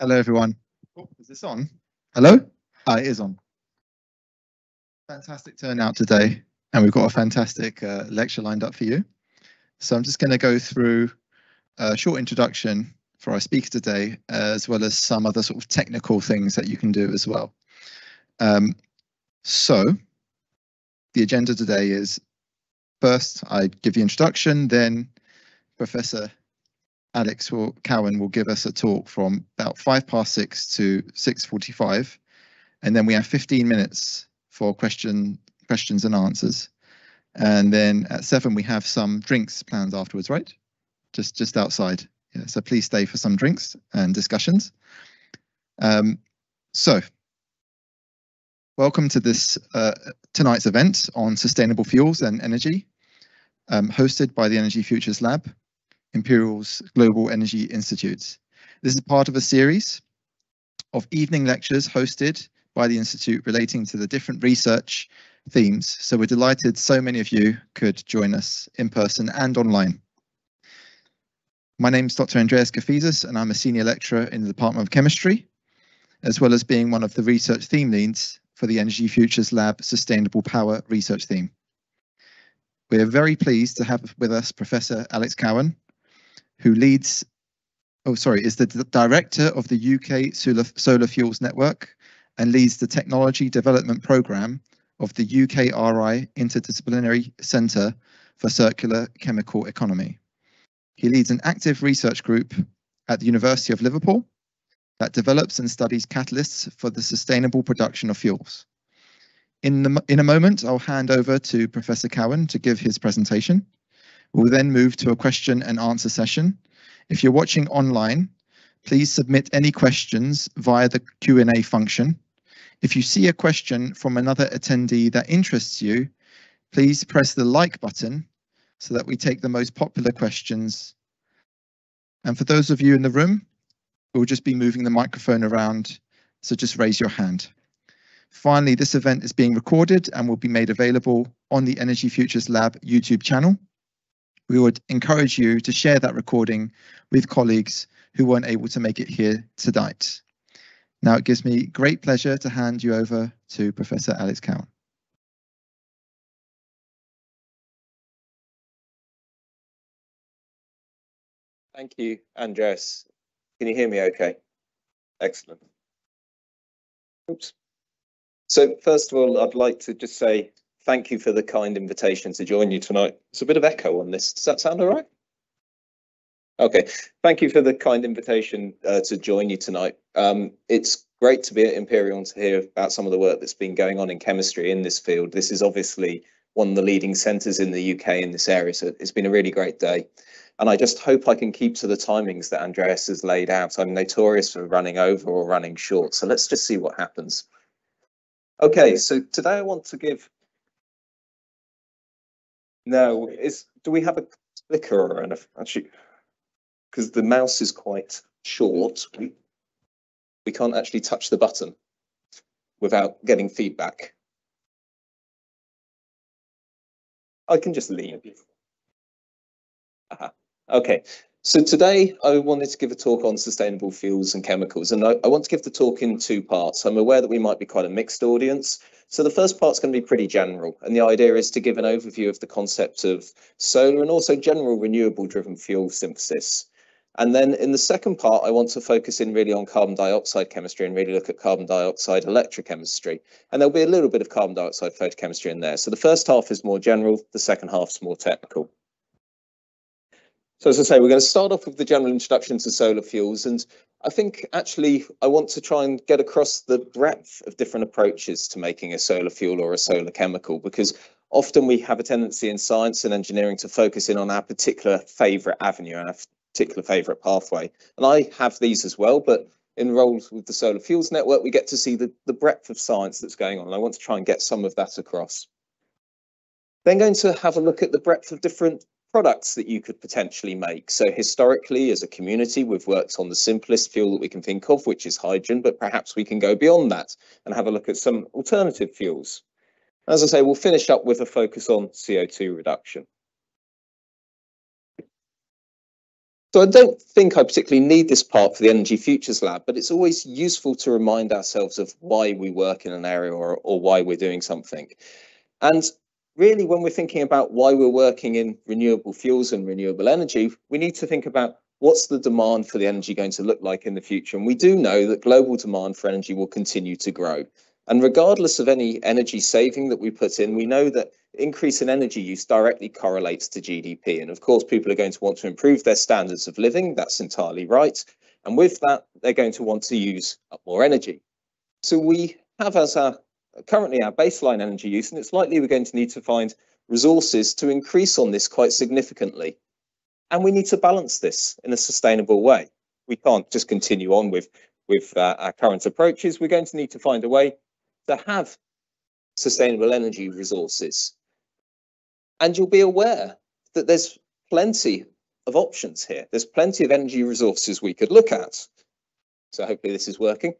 Hello, everyone. Oh, is this on? Hello? It is on. Fantastic turnout today, and we've got a fantastic lecture lined up for you. So I'm just going to go through a short introduction for our speaker today, as well as some other sort of technical things that you can do as well. So the agenda today is, first, I give the introduction, then Professor Alex Cowan will give us a talk from about 6:05 to 6:45, and then we have 15 minutes for questions and answers. And then at 7 we have some drinks planned afterwards, right? Just outside. Yeah, so please stay for some drinks and discussions. So welcome to this tonight's event on sustainable fuels and energy, hosted by the Energy Futures Lab, Imperial's Global Energy Institute. This is part of a series of evening lectures hosted by the Institute relating to the different research themes. So we're delighted so many of you could join us in person and online. My name is Dr. Andreas Gafisus, and I'm a senior lecturer in the Department of Chemistry, as well as being one of the research theme leads for the Energy Futures Lab Sustainable Power Research Theme. We are very pleased to have with us Professor Alex Cowan, who is the director of the UK Solar Fuels Network and leads the technology development program of the UKRI Interdisciplinary Centre for Circular Chemical Economy. He leads an active research group at the University of Liverpool that develops and studies catalysts for the sustainable production of fuels. In a moment, I'll hand over to Professor Cowan to give his presentation. We'll then move to a question and answer session. If you're watching online, please submit any questions via the Q&A function. If you see a question from another attendee that interests you, please press the like button so that we take the most popular questions. And for those of you in the room, we'll just be moving the microphone around, so just raise your hand. Finally, this event is being recorded and will be made available on the Energy Futures Lab YouTube channel. We would encourage you to share that recording with colleagues who weren't able to make it here tonight. Now it gives me great pleasure to hand you over to Professor Alex Cowan. Thank you, Andreas. Can you hear me okay? Excellent. Oops. So first of all, I'd like to just say thank you for the kind invitation to join you tonight. There's a bit of echo on this. Does that sound all right? OK, thank you for the kind invitation to join you tonight. It's great to be at Imperial and to hear about some of the work that's been going on in chemistry in this field. This is obviously one of the leading centres in the UK in this area, so it's been a really great day. And I just hope I can keep to the timings that Andreas has laid out. I'm notorious for running over or running short, so let's just see what happens. OK, so today I want to give... No, do we have a clicker or enough? Actually, because the mouse is quite short, we can't actually touch the button without getting feedback. I can just leave. Okay, so today I wanted to give a talk on sustainable fuels and chemicals, and I want to give the talk in two parts. I'm aware that we might be quite a mixed audience. So the first part's going to be pretty general, and the idea is to give an overview of the concept of solar and also general renewable-driven fuel synthesis. And then in the second part, I want to focus in really on carbon dioxide chemistry and really look at carbon dioxide electrochemistry. And there'll be a little bit of carbon dioxide photochemistry in there. So the first half is more general, the second half's more technical. So as I say, we're going to start off with the general introduction to solar fuels, and I think actually I want to try and get across the breadth of different approaches to making a solar fuel or a solar chemical, because often we have a tendency in science and engineering to focus in on our particular favourite avenue, our particular favourite pathway. And I have these as well, but in roles with the Solar Fuels Network, we get to see the breadth of science that's going on, and I want to try and get some of that across. Then going to have a look at the breadth of different products that you could potentially make. So historically, as a community, we've worked on the simplest fuel that we can think of, which is hydrogen, but perhaps we can go beyond that and have a look at some alternative fuels. As I say, we'll finish up with a focus on CO2 reduction. So I don't think I particularly need this part for the Energy Futures Lab, but it's always useful to remind ourselves of why we work in an area or why we're doing something. And really, when we're thinking about why we're working in renewable fuels and renewable energy, we need to think about what's the demand for the energy going to look like in the future. And we do know that global demand for energy will continue to grow. And regardless of any energy saving that we put in, we know that increase in energy use directly correlates to GDP. And of course, people are going to want to improve their standards of living. That's entirely right. And with that, they're going to want to use up more energy. So we have as our currently our baseline energy use, and it's likely we're going to need to find resources to increase on this quite significantly. And we need to balance this in a sustainable way. We can't just continue on with our current approaches. We're going to need to find a way to have sustainable energy resources. And you'll be aware that there's plenty of options here. There's plenty of energy resources we could look at. So hopefully this is working.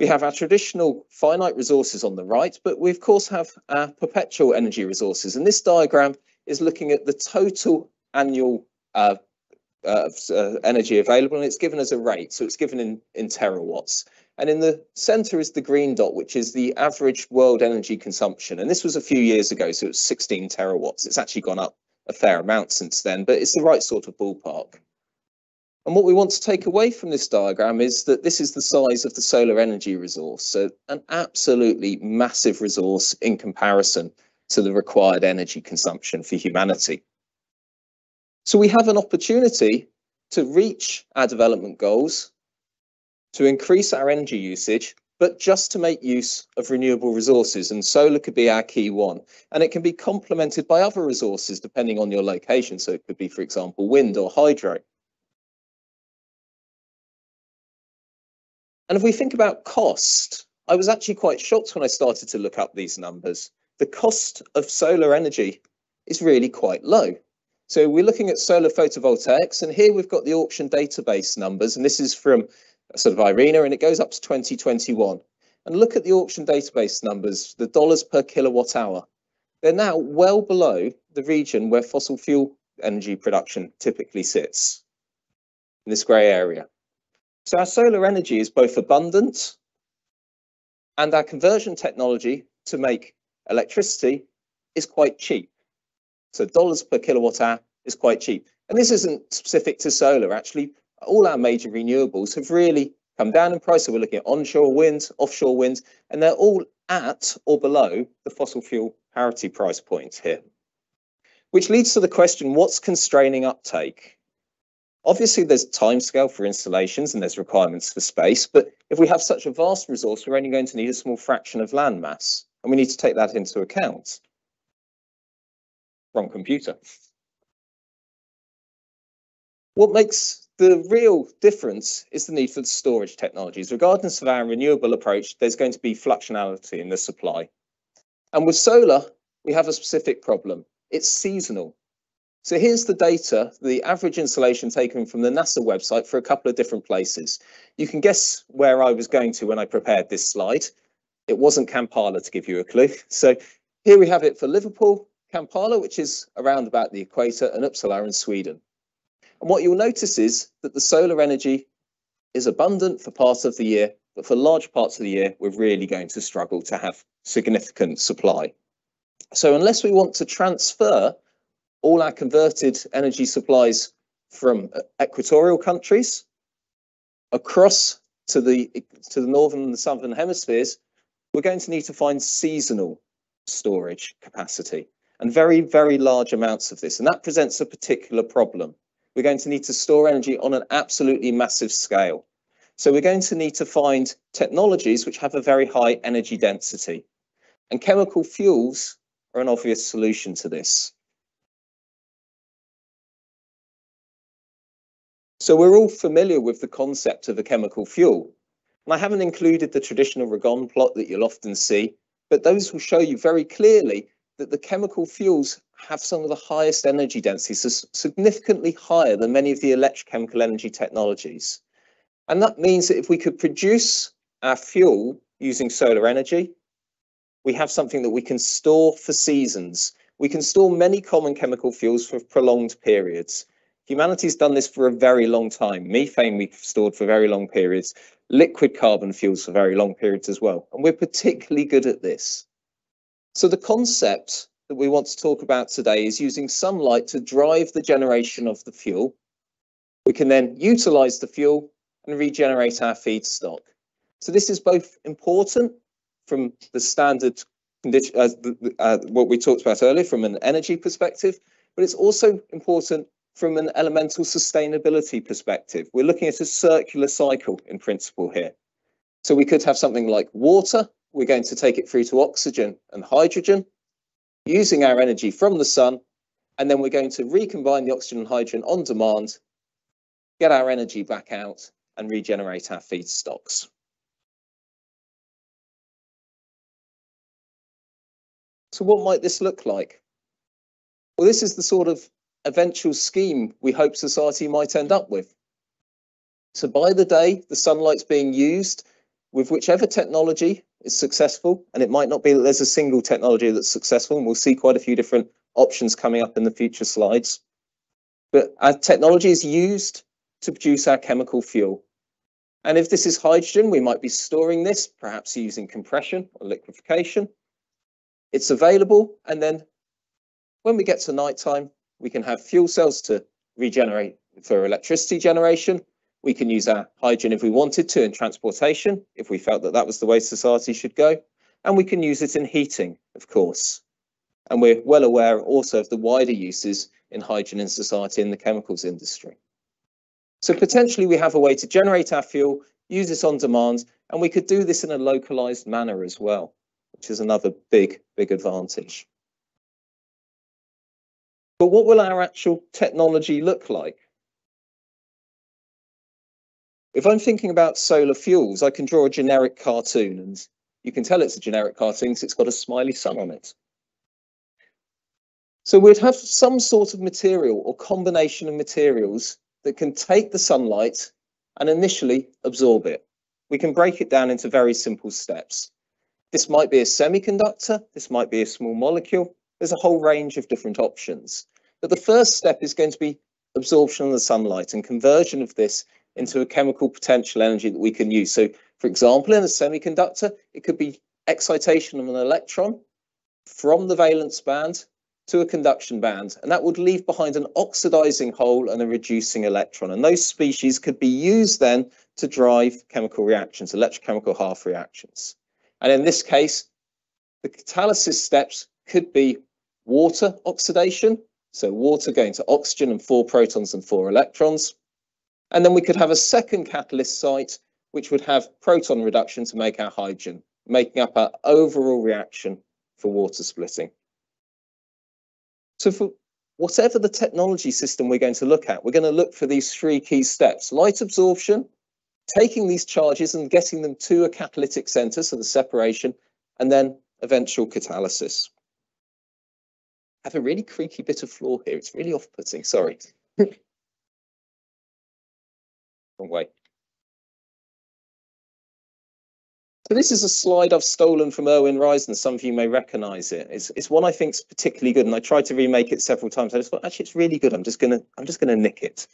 We have our traditional finite resources on the right, but we of course have our perpetual energy resources. And this diagram is looking at the total annual energy available, and it's given as a rate. So it's given in terawatts. And in the center is the green dot, which is the average world energy consumption. And this was a few years ago, so it's 16 terawatts. It's actually gone up a fair amount since then, but it's the right sort of ballpark. And what we want to take away from this diagram is that this is the size of the solar energy resource. So an absolutely massive resource in comparison to the required energy consumption for humanity. So we have an opportunity to reach our development goals, to increase our energy usage, but just to make use of renewable resources. And solar could be our key one, and it can be complemented by other resources depending on your location. So it could be, for example, wind or hydro. And if we think about cost, I was actually quite shocked when I started to look up these numbers. The cost of solar energy is really quite low. So we're looking at solar photovoltaics, and here we've got the auction database numbers, and this is from sort of IRENA, and it goes up to 2021. And look at the auction database numbers, the dollars per kilowatt hour. They're now well below the region where fossil fuel energy production typically sits, in this grey area. So our solar energy is both abundant, and our conversion technology to make electricity is quite cheap. So dollars per kilowatt hour is quite cheap. And this isn't specific to solar. Actually, all our major renewables have really come down in price. So we're looking at onshore wind, offshore wind, and they're all at or below the fossil fuel parity price point here. Which leads to the question, what's constraining uptake? Obviously, there's timescale for installations and there's requirements for space, but if we have such a vast resource, we're only going to need a small fraction of land mass, and we need to take that into account. Wrong computer. What makes the real difference is the need for the storage technologies. Regardless of our renewable approach, there's going to be fluctuationality in the supply. And with solar, we have a specific problem. It's seasonal. So here's the data, the average insulation taken from the NASA website for a couple of different places. You can guess where I was going to when I prepared this slide. It wasn't Kampala, to give you a clue. So here we have it for Liverpool, Kampala, which is around about the equator, and Uppsala in Sweden. And what you'll notice is that the solar energy is abundant for part of the year, but for large parts of the year, we're really going to struggle to have significant supply. So unless we want to transfer all our converted energy supplies from equatorial countries across to the northern and the southern hemispheres, we're going to need to find seasonal storage capacity, and very, very large amounts of this. And that presents a particular problem. We're going to need to store energy on an absolutely massive scale. So we're going to need to find technologies which have a very high energy density. And chemical fuels are an obvious solution to this. So we're all familiar with the concept of a chemical fuel, and I haven't included the traditional Ragon plot that you'll often see, but those will show you very clearly that the chemical fuels have some of the highest energy densities, so significantly higher than many of the electrochemical energy technologies. And that means that if we could produce our fuel using solar energy, we have something that we can store for seasons. We can store many common chemical fuels for prolonged periods. Humanity's done this for a very long time. Methane we've stored for very long periods, liquid carbon fuels for very long periods as well. And we're particularly good at this. So the concept that we want to talk about today is using sunlight to drive the generation of the fuel. We can then utilize the fuel and regenerate our feedstock. So this is both important from the standard condition, what we talked about earlier from an energy perspective, but it's also important from an elemental sustainability perspective. We're looking at a circular cycle in principle here. So we could have something like water. We're going to take it through to oxygen and hydrogen, using our energy from the sun, and then we're going to recombine the oxygen and hydrogen on demand, get our energy back out and regenerate our feedstocks. So what might this look like? Well, this is the sort of eventual scheme we hope society might end up with. So by the day, the sunlight's being used with whichever technology is successful, and it might not be that there's a single technology that's successful, and we'll see quite a few different options coming up in the future slides. But our technology is used to produce our chemical fuel. And if this is hydrogen, we might be storing this, perhaps using compression or liquefaction. It's available, and then when we get to nighttime, we can have fuel cells to regenerate for electricity generation. We can use our hydrogen if we wanted to in transportation, if we felt that that was the way society should go. And we can use it in heating, of course. And we're well aware also of the wider uses in hydrogen in society and the chemicals industry. So potentially we have a way to generate our fuel, use it on demand, and we could do this in a localized manner as well, which is another big advantage. But what will our actual technology look like? If I'm thinking about solar fuels, I can draw a generic cartoon, and you can tell it's a generic cartoon because it's got a smiley sun on it. So we'd have some sort of material or combination of materials that can take the sunlight and initially absorb it. We can break it down into very simple steps. This might be a semiconductor, this might be a small molecule. There's a whole range of different options. But the first step is going to be absorption of the sunlight and conversion of this into a chemical potential energy that we can use. So, for example, in a semiconductor, it could be excitation of an electron from the valence band to a conduction band, and that would leave behind an oxidizing hole and a reducing electron. And those species could be used then to drive chemical reactions, electrochemical half reactions. And in this case, the catalysis steps could be water oxidation, so water going to oxygen and 4 protons and 4 electrons. And then we could have a second catalyst site, which would have proton reduction to make our hydrogen, making up our overall reaction for water splitting. So for whatever the technology system we're going to look at, we're going to look for these three key steps: light absorption, taking these charges and getting them to a catalytic center, so the separation, and then eventual catalysis. I have a really creaky bit of floor here. It's really off-putting, sorry. Wrong way. So this is a slide I've stolen from Erwin Reisner. Some of you may recognize it. It's one I think is particularly good, and I tried to remake it several times. I just thought, actually, it's really good. I'm just gonna nick it.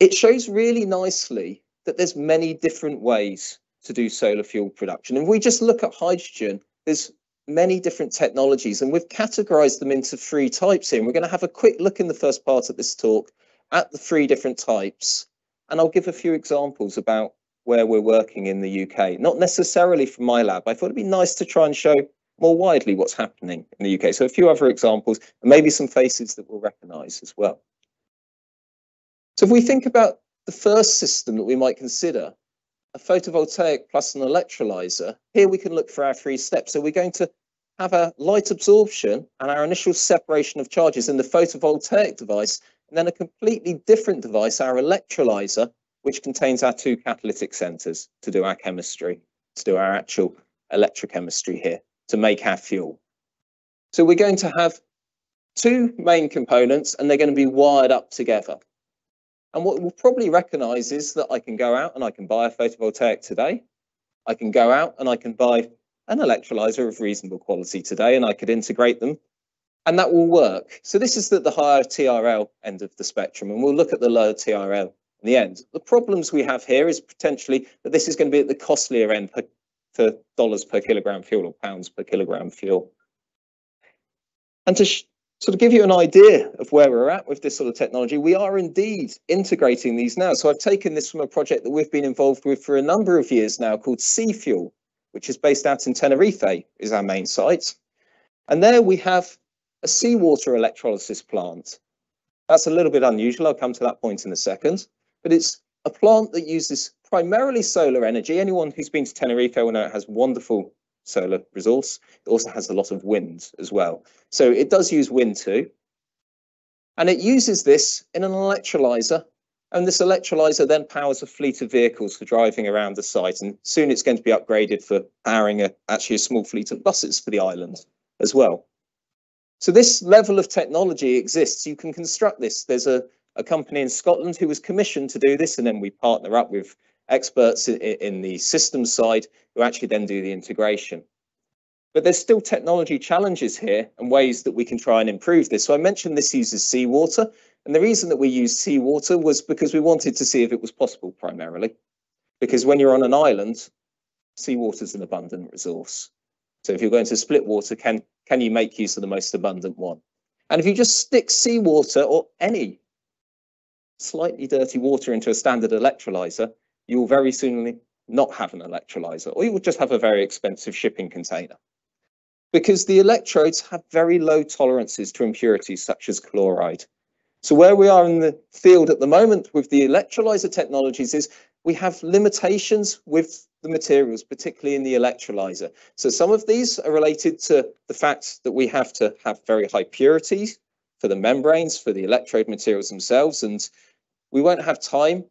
It shows really nicely that there's many different ways to do solar fuel production. And if we just look at hydrogen, there's many different technologies, and we've categorized them into three types here. And we're going to have a quick look in the first part of this talk at the three different types. And I'll give a few examples about where we're working in the UK, not necessarily from my lab. I thought it'd be nice to try and show more widely what's happening in the UK. So a few other examples, and maybe some faces that we'll recognize as well. So if we think about the first system that we might consider, a photovoltaic plus an electrolyzer, here we can look for our three steps. So we're going to have our light absorption and our initial separation of charges in the photovoltaic device, and then a completely different device, our electrolyzer, which contains our two catalytic centers to do our chemistry, to do our actual electrochemistry here, to make our fuel. So we're going to have two main components, and they're going to be wired up together. And what we'll probably recognize is that I can go out and I can buy a photovoltaic today. I can go out and I can buy an electrolyzer of reasonable quality today, and I could integrate them and that will work. So this is the higher TRL end of the spectrum, and we'll look at the lower TRL in the end. The problems we have here is potentially that this is going to be at the costlier end for dollars per kilogram fuel or pounds per kilogram fuel. And to sort of give you an idea of where we're at with this sort of technology, we are indeed integrating these now. So I've taken this from a project that we've been involved with for a number of years now called SeaFuel, which is based out in Tenerife, is our main site. And there we have a seawater electrolysis plant. That's a little bit unusual. I'll come to that point in a second. But it's a plant that uses primarily solar energy. Anyone who's been to Tenerife will know it has wonderful solar resource. It also has a lot of wind as well. So it does use wind too. And it uses this in an electrolyzer. And this electrolyzer then powers a fleet of vehicles for driving around the site. And soon it's going to be upgraded for powering actually a small fleet of buses for the island as well. So this level of technology exists. You can construct this. There's a company in Scotland who was commissioned to do this, and then we partner up with experts in the systems side who actually then do the integration. But there's still technology challenges here and ways that we can try and improve this. So I mentioned this uses seawater, and the reason that we used seawater was because we wanted to see if it was possible primarily, because when you're on an island, seawater is an abundant resource. So if you're going to split water, can you make use of the most abundant one? And if you just stick seawater or any slightly dirty water into a standard electrolyzer, you'll very soon not have an electrolyzer, or you will just have a very expensive shipping container, because the electrodes have very low tolerances to impurities such as chloride. So where we are in the field at the moment with the electrolyzer technologies is we have limitations with the materials, particularly in the electrolyzer. So some of these are related to the fact that we have to have very high purities for the membranes, for the electrode materials themselves, and we won't have time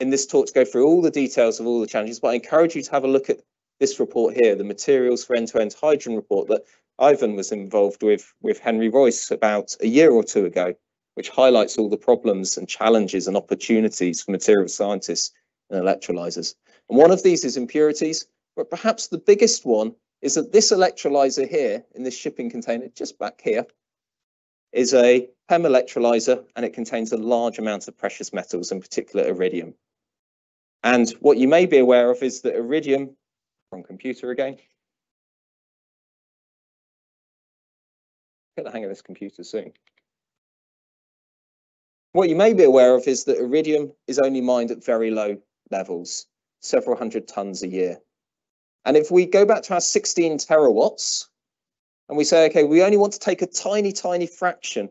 in this talk to go through all the details of all the challenges, but I encourage you to have a look at this report here, the Materials for End-to-End Hydrogen report that Ivan was involved with Henry Royce about a year or two ago, which highlights all the problems and challenges and opportunities for material scientists and electrolyzers. And one of these is impurities, but perhaps the biggest one is that this electrolyzer here in this shipping container just back here is a PEM electrolyzer, and it contains a large amount of precious metals, in particular iridium. And what you may be aware of is that iridium, from computer again, get the hang of this computer soon. What you may be aware of is that iridium is only mined at very low levels, several hundred tons a year. And if we go back to our 16 terawatts, and we say, okay, we only want to take a tiny, tiny fraction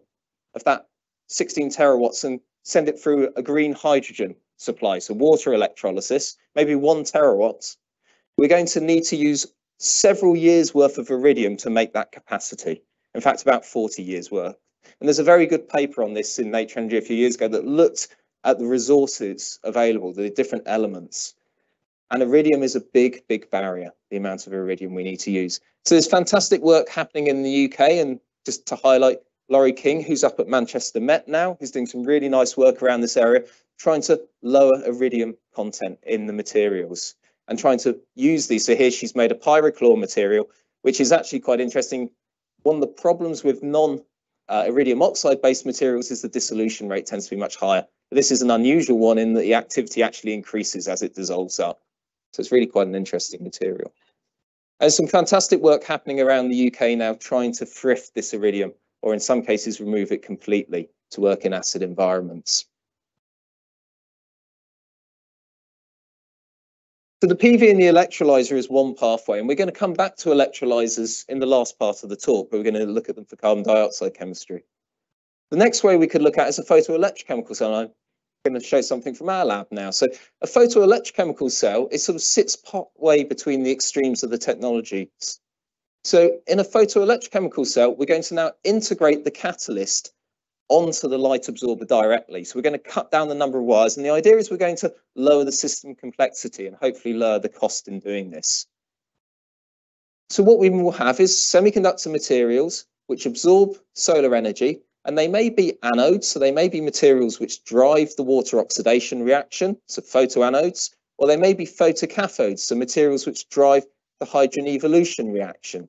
of that 16 terawatts and send it through a green hydrogen supply, so water electrolysis, maybe 1 terawatt, we're going to need to use several years worth of iridium to make that capacity. In fact, about 40 years worth. And there's a very good paper on this in Nature Energy a few years ago that looked at the resources available, the different elements. And iridium is a big, big barrier, the amount of iridium we need to use. So there's fantastic work happening in the UK, and just to highlight Laurie King, who's up at Manchester Met now, who's doing some really nice work around this area, trying to lower iridium content in the materials and trying to use these. So here she's made a pyrochlor material, which is actually quite interesting. One of the problems with non-iridium oxide-based materials is the dissolution rate tends to be much higher. But this is an unusual one in that the activity actually increases as it dissolves up. So it's really quite an interesting material. There's some fantastic work happening around the UK now trying to thrift this iridium, or in some cases remove it completely to work in acid environments. So the PV and the electrolyzer is one pathway, and we're going to come back to electrolyzers in the last part of the talk, but we're going to look at them for carbon dioxide chemistry. The next way we could look at is a photoelectrochemical cell. I'm going to show something from our lab now. So a photoelectrochemical cell, it sort of sits partway between the extremes of the technologies. So in a photoelectrochemical cell, we're going to now integrate the catalyst onto the light absorber directly. So we're going to cut down the number of wires, and the idea is we're going to lower the system complexity and hopefully lower the cost in doing this. So what we will have is semiconductor materials which absorb solar energy, and they may be anodes, so they may be materials which drive the water oxidation reaction, so photoanodes, or they may be photocathodes, so materials which drive the hydrogen evolution reaction.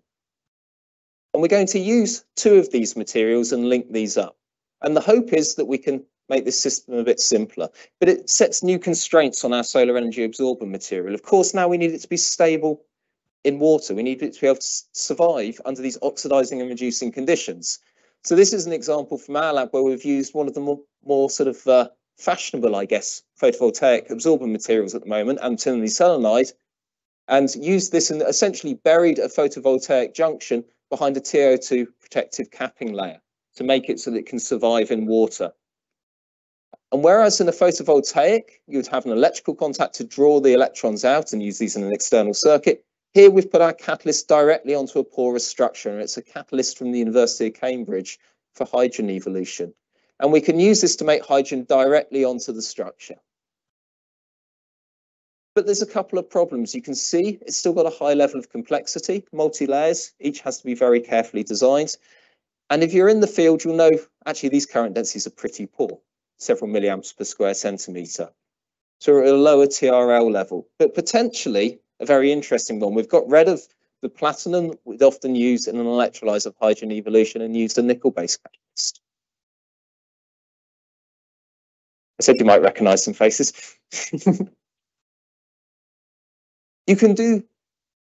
And we're going to use two of these materials and link these up. And the hope is that we can make this system a bit simpler, but it sets new constraints on our solar energy absorbent material. Of course, now we need it to be stable in water. We need it to be able to survive under these oxidizing and reducing conditions. So this is an example from our lab where we've used one of the more sort of fashionable, I guess, photovoltaic absorbent materials at the moment, antimony selenide, and used this and essentially buried a photovoltaic junction behind a TiO2 protective capping layer to make it so that it can survive in water. And whereas in a photovoltaic, you'd have an electrical contact to draw the electrons out and use these in an external circuit, here we've put our catalyst directly onto a porous structure, and it's a catalyst from the University of Cambridge for hydrogen evolution. And we can use this to make hydrogen directly onto the structure. But there's a couple of problems. You can see it's still got a high level of complexity, multi-layers, each has to be very carefully designed. And if you're in the field, you'll know actually these current densities are pretty poor, several milliamps per square centimetre. So we're at a lower TRL level, but potentially a very interesting one. We've got rid of the platinum we'd often use in an electrolyser of hydrogen evolution and used a nickel-based catalyst. I said you might recognise some faces. You can do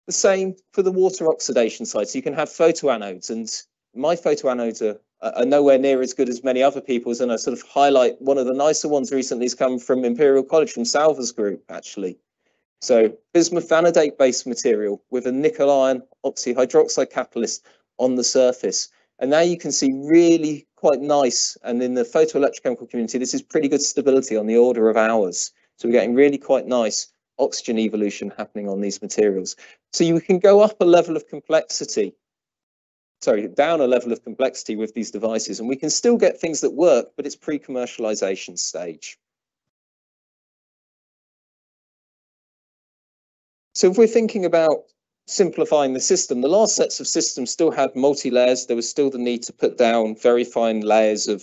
the same for the water oxidation side. So you can have photoanodes, and my photoanodes are nowhere near as good as many other people's, and I sort of highlight one of the nicer ones recently has come from Imperial College, from Salva's group, actually. So bismuth vanadate-based material with a nickel iron oxyhydroxide catalyst on the surface. And now you can see really quite nice, and in the photoelectrochemical community, this is pretty good stability on the order of hours. So we're getting really quite nice oxygen evolution happening on these materials. So you can go up a level of complexity, sorry, down a level of complexity with these devices, and we can still get things that work, but it's pre-commercialization stage. So if we're thinking about simplifying the system, the last sets of systems still had multi-layers. There was still the need to put down very fine layers of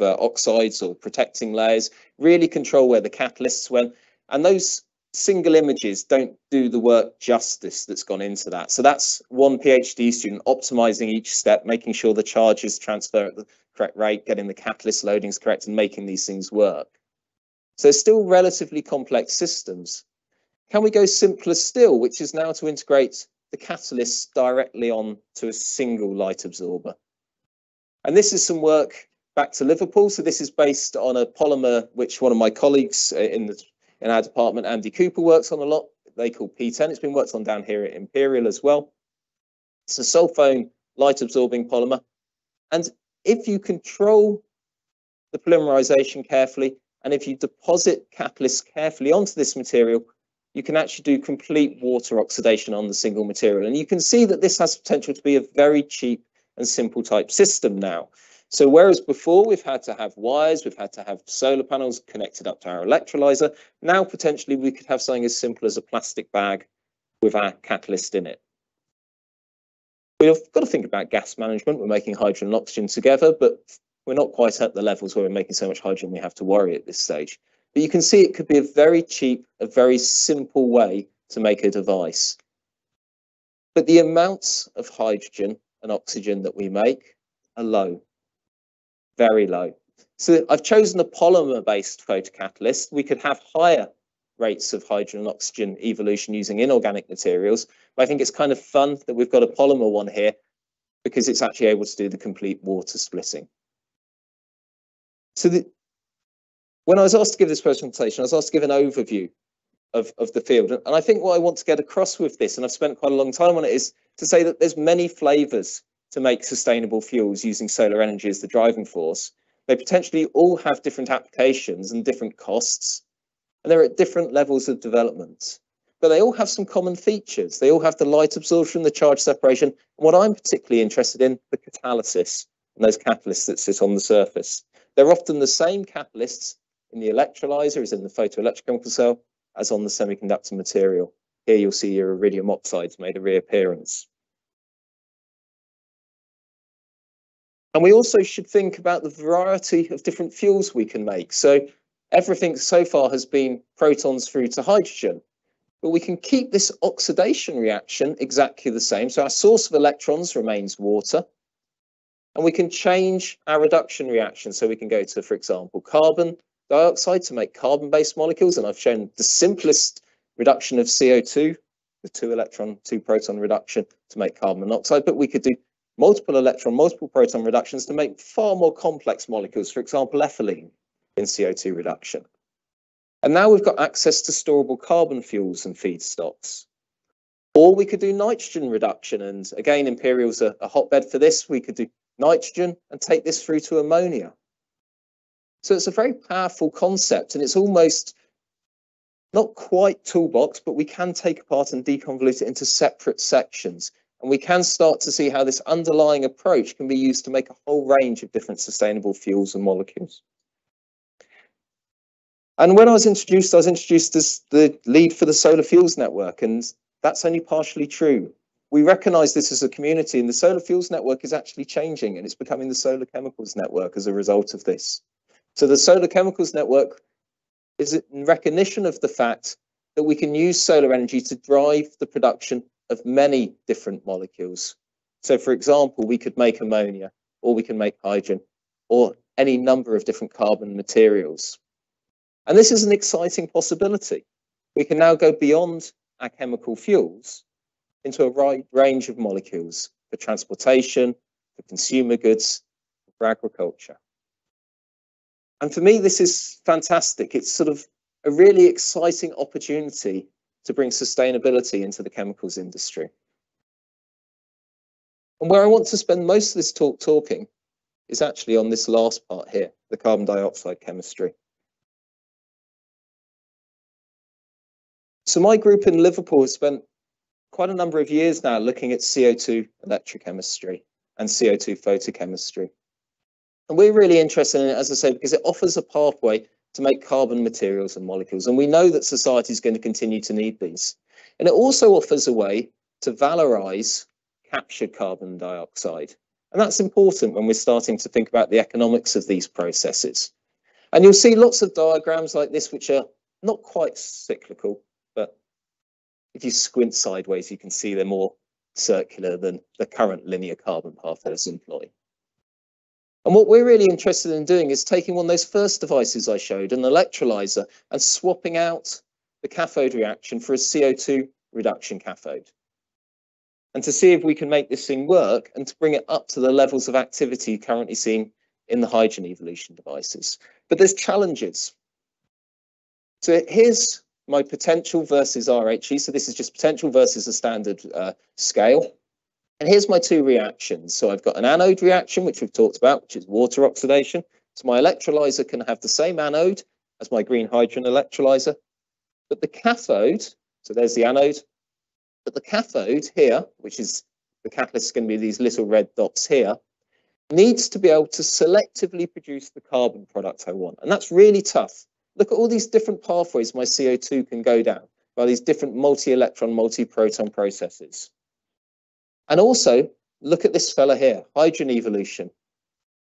oxides or protecting layers, really control where the catalysts went, and those single images don't do the work justice that's gone into that. So that's one PhD student optimizing each step, making sure the charges transfer at the correct rate, getting the catalyst loadings correct, and making these things work. So still relatively complex systems. Can we go simpler still, which is now to integrate the catalysts directly on to a single light absorber? And this is some work back to Liverpool. So this is based on a polymer which one of my colleagues in our department, Andy Cooper, works on a lot. They call P10. It's been worked on down here at Imperial as well. It's a sulfone light absorbing polymer. And if you control the polymerization carefully, and if you deposit catalysts carefully onto this material, you can actually do complete water oxidation on the single material. And you can see that this has potential to be a very cheap and simple type system now. So whereas before we've had to have wires, we've had to have solar panels connected up to our electrolyzer, now potentially we could have something as simple as a plastic bag with our catalyst in it. We've got to think about gas management. We're making hydrogen and oxygen together, but we're not quite at the levels where we're making so much hydrogen we have to worry at this stage. But you can see it could be a very cheap, a very simple way to make a device. But the amounts of hydrogen and oxygen that we make are low. Very low. So I've chosen a polymer-based photocatalyst. We could have higher rates of hydrogen and oxygen evolution using inorganic materials, but I think it's kind of fun that we've got a polymer one here because it's actually able to do the complete water splitting. So when I was asked to give this presentation, I was asked to give an overview of the field, and I think what I want to get across with this, and I've spent quite a long time on it, is to say that there's many flavours to make sustainable fuels using solar energy as the driving force. They potentially all have different applications and different costs, and they're at different levels of development. But they all have some common features. They all have the light absorption, the charge separation, and what I'm particularly interested in, the catalysis and those catalysts that sit on the surface. They're often the same catalysts in the electrolyzer as in the photoelectrochemical cell as on the semiconductor material. Here you'll see your iridium oxides made a reappearance. And we also should think about the variety of different fuels we can make. So everything so far has been protons through to hydrogen. but we can keep this oxidation reaction exactly the same. So our source of electrons remains water, and we can change our reduction reaction. So we can go to, for example, carbon dioxide to make carbon-based molecules. And I've shown the simplest reduction of CO2, the 2-electron, 2-proton reduction to make carbon monoxide, but we could do multiple electron, multiple proton reductions to make far more complex molecules, for example, ethylene in CO2 reduction. And now we've got access to storable carbon fuels and feedstocks. Or we could do nitrogen reduction. And again, Imperial's a hotbed for this. We could do nitrogen and take this through to ammonia. So it's a very powerful concept, and it's almost not quite toolbox, but we can take apart and deconvolute it into separate sections. And we can start to see how this underlying approach can be used to make a whole range of different sustainable fuels and molecules. And when I was introduced as the lead for the Solar Fuels Network, and that's only partially true. We recognise this as a community, and the Solar Fuels Network is actually changing, and it's becoming the Solar Chemicals Network as a result of this. So the Solar Chemicals Network is in recognition of the fact that we can use solar energy to drive the production of many different molecules. So, for example, we could make ammonia, or we can make hydrogen, or any number of different carbon materials. And this is an exciting possibility. We can now go beyond our chemical fuels into a wide range of molecules for transportation, for consumer goods, for agriculture. And for me, this is fantastic. It's sort of a really exciting opportunity to bring sustainability into the chemicals industry. And where I want to spend most of this talk talking is actually on this last part here, the carbon dioxide chemistry. So my group in Liverpool has spent quite a number of years now looking at CO2 electrochemistry and CO2 photochemistry. And we're really interested in it, as I say, because it offers a pathway to make carbon materials and molecules. And we know that society is going to continue to need these. And it also offers a way to valorize captured carbon dioxide. And that's important when we're starting to think about the economics of these processes. And you'll see lots of diagrams like this, which are not quite cyclical. If you squint sideways, you can see they're more circular than the current linear carbon path that is employed. And what we're really interested in doing is taking one of those first devices I showed, an electrolyzer, and swapping out the cathode reaction for a CO2 reduction cathode. And to see if we can make this thing work and to bring it up to the levels of activity currently seen in the hydrogen evolution devices. But there's challenges. So here's my potential versus RHE. So this is just potential versus a standard scale. And here's my two reactions. So I've got an anode reaction, which we've talked about, which is water oxidation. So my electrolyzer can have the same anode as my green hydrogen electrolyzer. But the cathode, so there's the anode, but the cathode here, which is the catalyst, is going to be these little red dots here, needs to be able to selectively produce the carbon product I want. And that's really tough. Look at all these different pathways my CO2 can go down by these different multi-electron, multi-proton processes. And also look at this fella here, hydrogen evolution.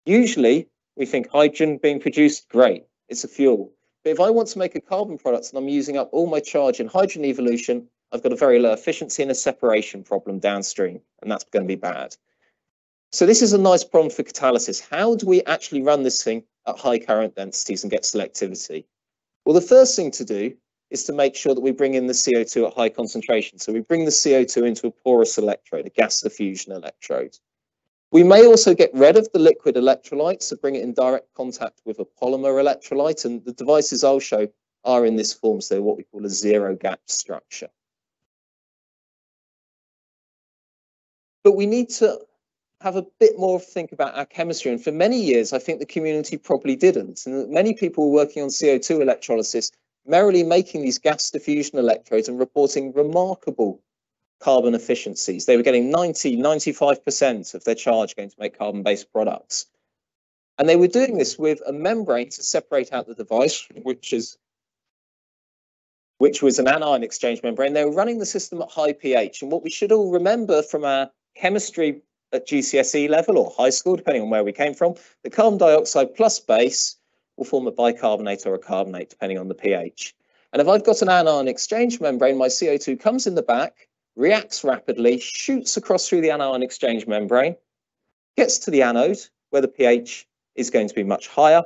Usually we think hydrogen being produced, great, it's a fuel. But if I want to make a carbon product and I'm using up all my charge in hydrogen evolution, I've got a very low efficiency and a separation problem downstream, and that's going to be bad. So this is a nice problem for catalysis. How do we actually run this thing at high current densities and get selectivity? Well, the first thing to do is to make sure that we bring in the CO2 at high concentration. So we bring the CO2 into a porous electrode, a gas diffusion electrode. We may also get rid of the liquid electrolyte, so bring it in direct contact with a polymer electrolyte, and the devices I'll show are in this form, so they're what we call a zero gap structure. But we need to have a bit more to think about our chemistry, and for many years I think the community probably didn't, and many people were working on CO2 electrolysis, merrily making these gas diffusion electrodes and reporting remarkable carbon efficiencies. They were getting 90, 95% of their charge going to make carbon-based products, and they were doing this with a membrane to separate out the device, which was an anion exchange membrane. They were running the system at high pH, and what we should all remember from our chemistry at GCSE level or high school, depending on where we came from, the carbon dioxide plus base will form a bicarbonate or a carbonate, depending on the pH. And if I've got an anion exchange membrane, my CO2 comes in the back, reacts rapidly, shoots across through the anion exchange membrane, gets to the anode, where the pH is going to be much higher,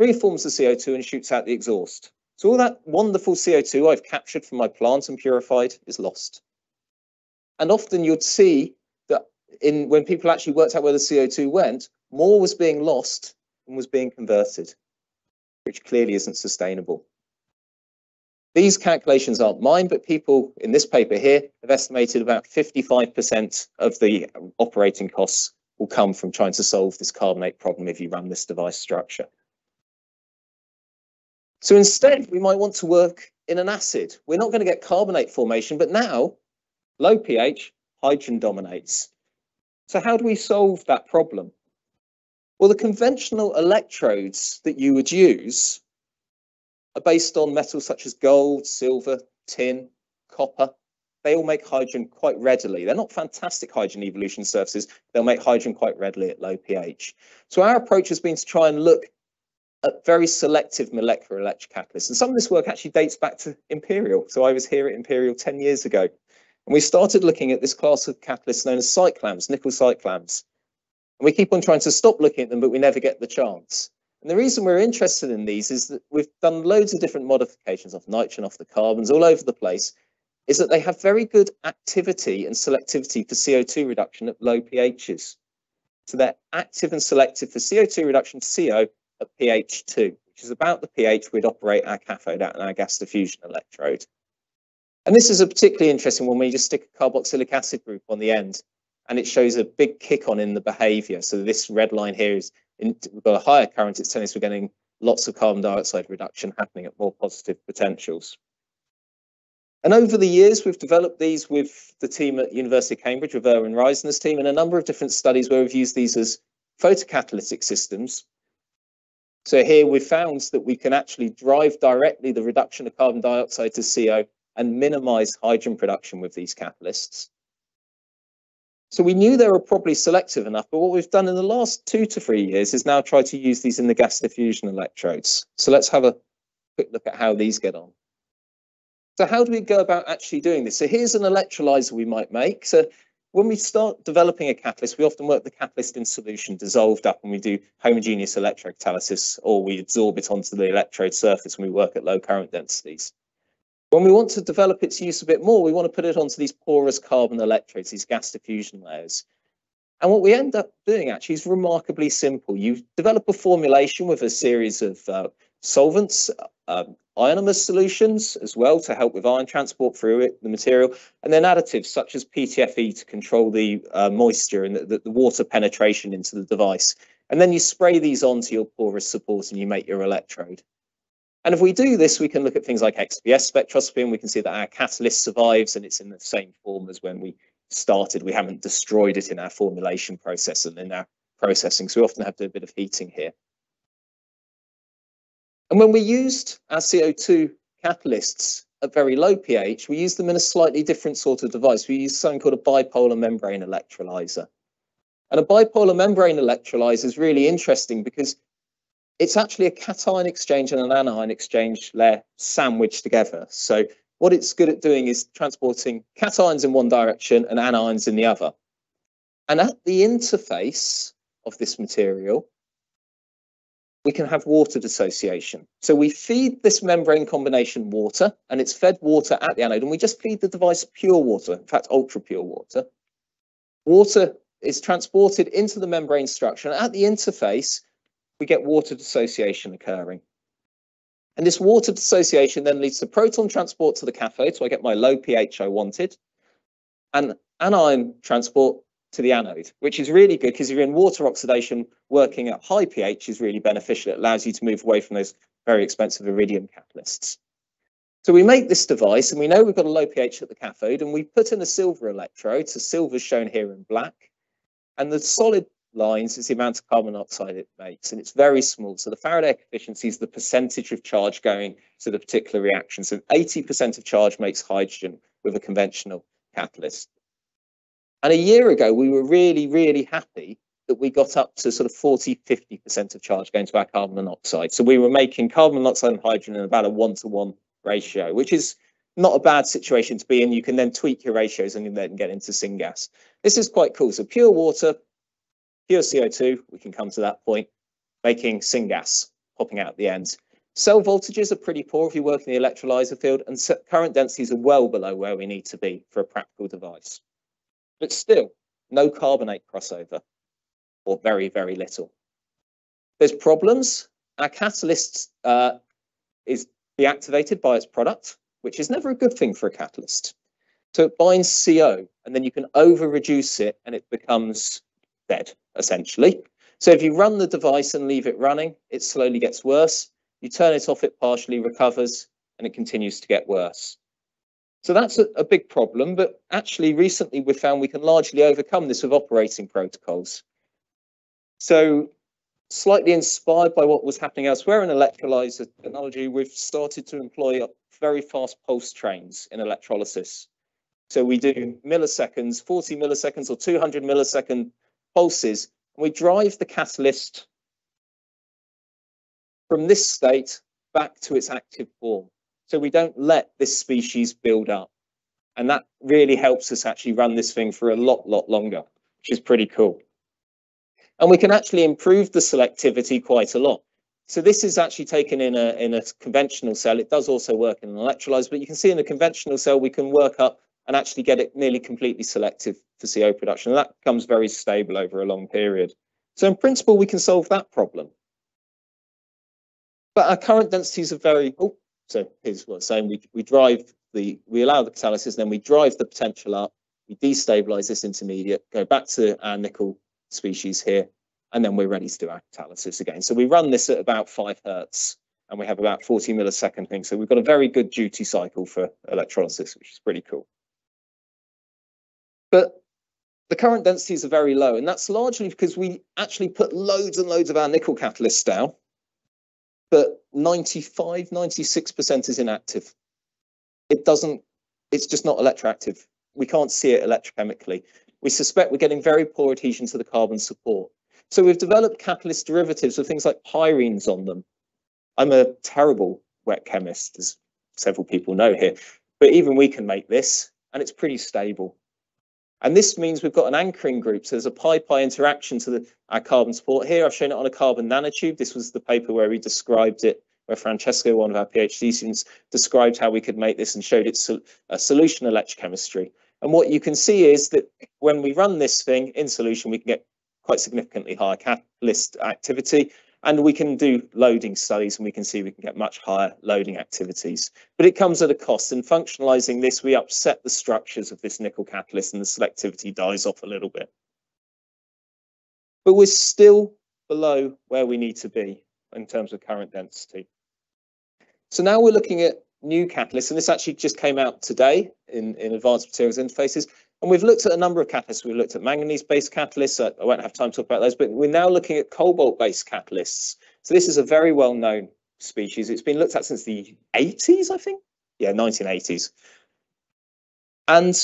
reforms the CO2 and shoots out the exhaust. So all that wonderful CO2 I've captured from my plant and purified is lost. And often you'd see that when people actually worked out where the CO2 went, more was being lost than was being converted, which clearly isn't sustainable. These calculations aren't mine, but people in this paper here have estimated about 55% of the operating costs will come from trying to solve this carbonate problem if you run this device structure. So instead, we might want to work in an acid. We're not going to get carbonate formation, but now, low pH, hydrogen dominates. So how do we solve that problem? Well, the conventional electrodes that you would use are based on metals such as gold, silver, tin, copper. They all make hydrogen quite readily. They're not fantastic hydrogen evolution surfaces. They'll make hydrogen quite readily at low pH. So our approach has been to try and look at very selective molecular electrocatalysts. And some of this work actually dates back to Imperial. So I was here at Imperial 10 years ago, and we started looking at this class of catalysts known as cyclams, nickel cyclams. And we keep on trying to stop looking at them, but we never get the chance. And the reason we're interested in these is that we've done loads of different modifications of nitrogen, off the carbons, all over the place, is that they have very good activity and selectivity for CO2 reduction at low pHs. So they're active and selective for CO2 reduction to CO at pH 2, which is about the pH we'd operate our cathode at and our gas diffusion electrode. And this is a particularly interesting one when you just stick a carboxylic acid group on the end, and it shows a big kick on in the behaviour. So this red line here is, we've got a higher current, it's telling us we're getting lots of carbon dioxide reduction happening at more positive potentials. And over the years, we've developed these with the team at University of Cambridge, with Erwin Reisner's team, and a number of different studies where we've used these as photocatalytic systems. So here we found that we can actually drive directly the reduction of carbon dioxide to CO and minimise hydrogen production with these catalysts. So we knew they were probably selective enough, but what we've done in the last 2 to 3 years is now try to use these in the gas diffusion electrodes. So let's have a quick look at how these get on. So how do we go about actually doing this? So here's an electrolyzer we might make. So when we start developing a catalyst, we often work the catalyst in solution dissolved up, and we do homogeneous electrocatalysis, or we adsorb it onto the electrode surface when we work at low current densities. When we want to develop its use a bit more, we want to put it onto these porous carbon electrodes, these gas diffusion layers. And what we end up doing actually is remarkably simple. You develop a formulation with a series of solvents, ionomers solutions as well to help with ion transport through it, the material, and then additives such as PTFE to control the moisture and the water penetration into the device. And then you spray these onto your porous support and you make your electrode. And if we do this, we can look at things like XPS spectroscopy, and we can see that our catalyst survives and it's in the same form as when we started. We haven't destroyed it in our formulation process and in our processing, so we often have to do a bit of heating here. And when we used our CO2 catalysts at very low pH, we used them in a slightly different sort of device. We used something called a bipolar membrane electrolyzer. And a bipolar membrane electrolyzer is really interesting because it's actually a cation exchange and an anion exchange layer sandwiched together. So what it's good at doing is transporting cations in one direction and anions in the other. And at the interface of this material, we can have water dissociation. So we feed this membrane combination water, and it's fed water at the anode, and we just feed the device pure water, in fact, ultra pure water. Water is transported into the membrane structure, and at the interface, we get water dissociation occurring. And this water dissociation then leads to proton transport to the cathode, so I get my low pH I wanted, and anion transport to the anode, which is really good because if you're in water oxidation, working at high pH is really beneficial. It allows you to move away from those very expensive iridium catalysts. So we make this device, and we know we've got a low pH at the cathode, and we put in a silver electrode, so silver is shown here in black, and the solid lines is the amount of carbon dioxide it makes, and it's very small. So the Faraday efficiency is the percentage of charge going to the particular reaction. So 80% of charge makes hydrogen with a conventional catalyst. And a year ago, we were really, really happy that we got up to sort of 40, 50% of charge going to our carbon monoxide. So we were making carbon monoxide and hydrogen in about a 1-to-1 ratio, which is not a bad situation to be in. You can then tweak your ratios and then get into syngas. This is quite cool. So pure water, pure CO2, we can come to that point, making syngas popping out at the end. Cell voltages are pretty poor if you work in the electrolyzer field, and current densities are well below where we need to be for a practical device. But still, no carbonate crossover, or very, very little. There's problems. Our catalyst is deactivated by its product, which is never a good thing for a catalyst. So it binds CO, and then you can over-reduce it, and it becomes dead, essentially. So if you run the device and leave it running, it slowly gets worse. You turn it off, it partially recovers, and it continues to get worse. So that's a big problem, but actually recently we've found we can largely overcome this with operating protocols. So slightly inspired by what was happening elsewhere in electrolyzer technology, we've started to employ very fast pulse trains in electrolysis. So we do milliseconds, 40 milliseconds or 200 millisecond pulses, and we drive the catalyst from this state back to its active form. So we don't let this species build up. And that really helps us actually run this thing for a lot longer, which is pretty cool. And we can actually improve the selectivity quite a lot. So this is actually taken in a conventional cell. It does also work in an electrolyzer, but you can see in a conventional cell, we can work up and actually get it nearly completely selective for CO production. And that becomes very stable over a long period. So in principle, we can solve that problem. But our current densities are very, so here's what I'm saying, we allow the catalysis, and then we drive the potential up, we destabilize this intermediate, go back to our nickel species here, and then we're ready to do our catalysis again. So we run this at about 5 hertz, and we have about 40 millisecond thing. So we've got a very good duty cycle for electrolysis, which is pretty cool. But the current densities are very low, and that's largely because we actually put loads and loads of our nickel catalysts down. But 95, 96% is inactive. It doesn't, it's just not electroactive. We can't see it electrochemically. We suspect we're getting very poor adhesion to the carbon support. So we've developed catalyst derivatives with things like pyrenes on them. I'm a terrible wet chemist, as several people know here, but even we can make this, and it's pretty stable. And this means we've got an anchoring group. So there's a pi-pi interaction to our carbon support. Here I've shown it on a carbon nanotube. This was the paper where we described it, where Francesca, one of our PhD students, described how we could make this and showed its solution electrochemistry. And what you can see is that when we run this thing in solution, we can get quite significantly higher catalyst activity, and we can do loading studies, and we can see we can get much higher loading activities. But it comes at a cost. In functionalizing this, we upset the structures of this nickel catalyst, and the selectivity dies off a little bit. But we're still below where we need to be in terms of current density. So now we're looking at new catalysts, and this actually just came out today in Advanced Materials Interfaces. And we've looked at a number of catalysts. We've looked at manganese-based catalysts. I won't have time to talk about those, but we're now looking at cobalt-based catalysts. So this is a very well-known species. It's been looked at since the 80s, I think. Yeah, 1980s. And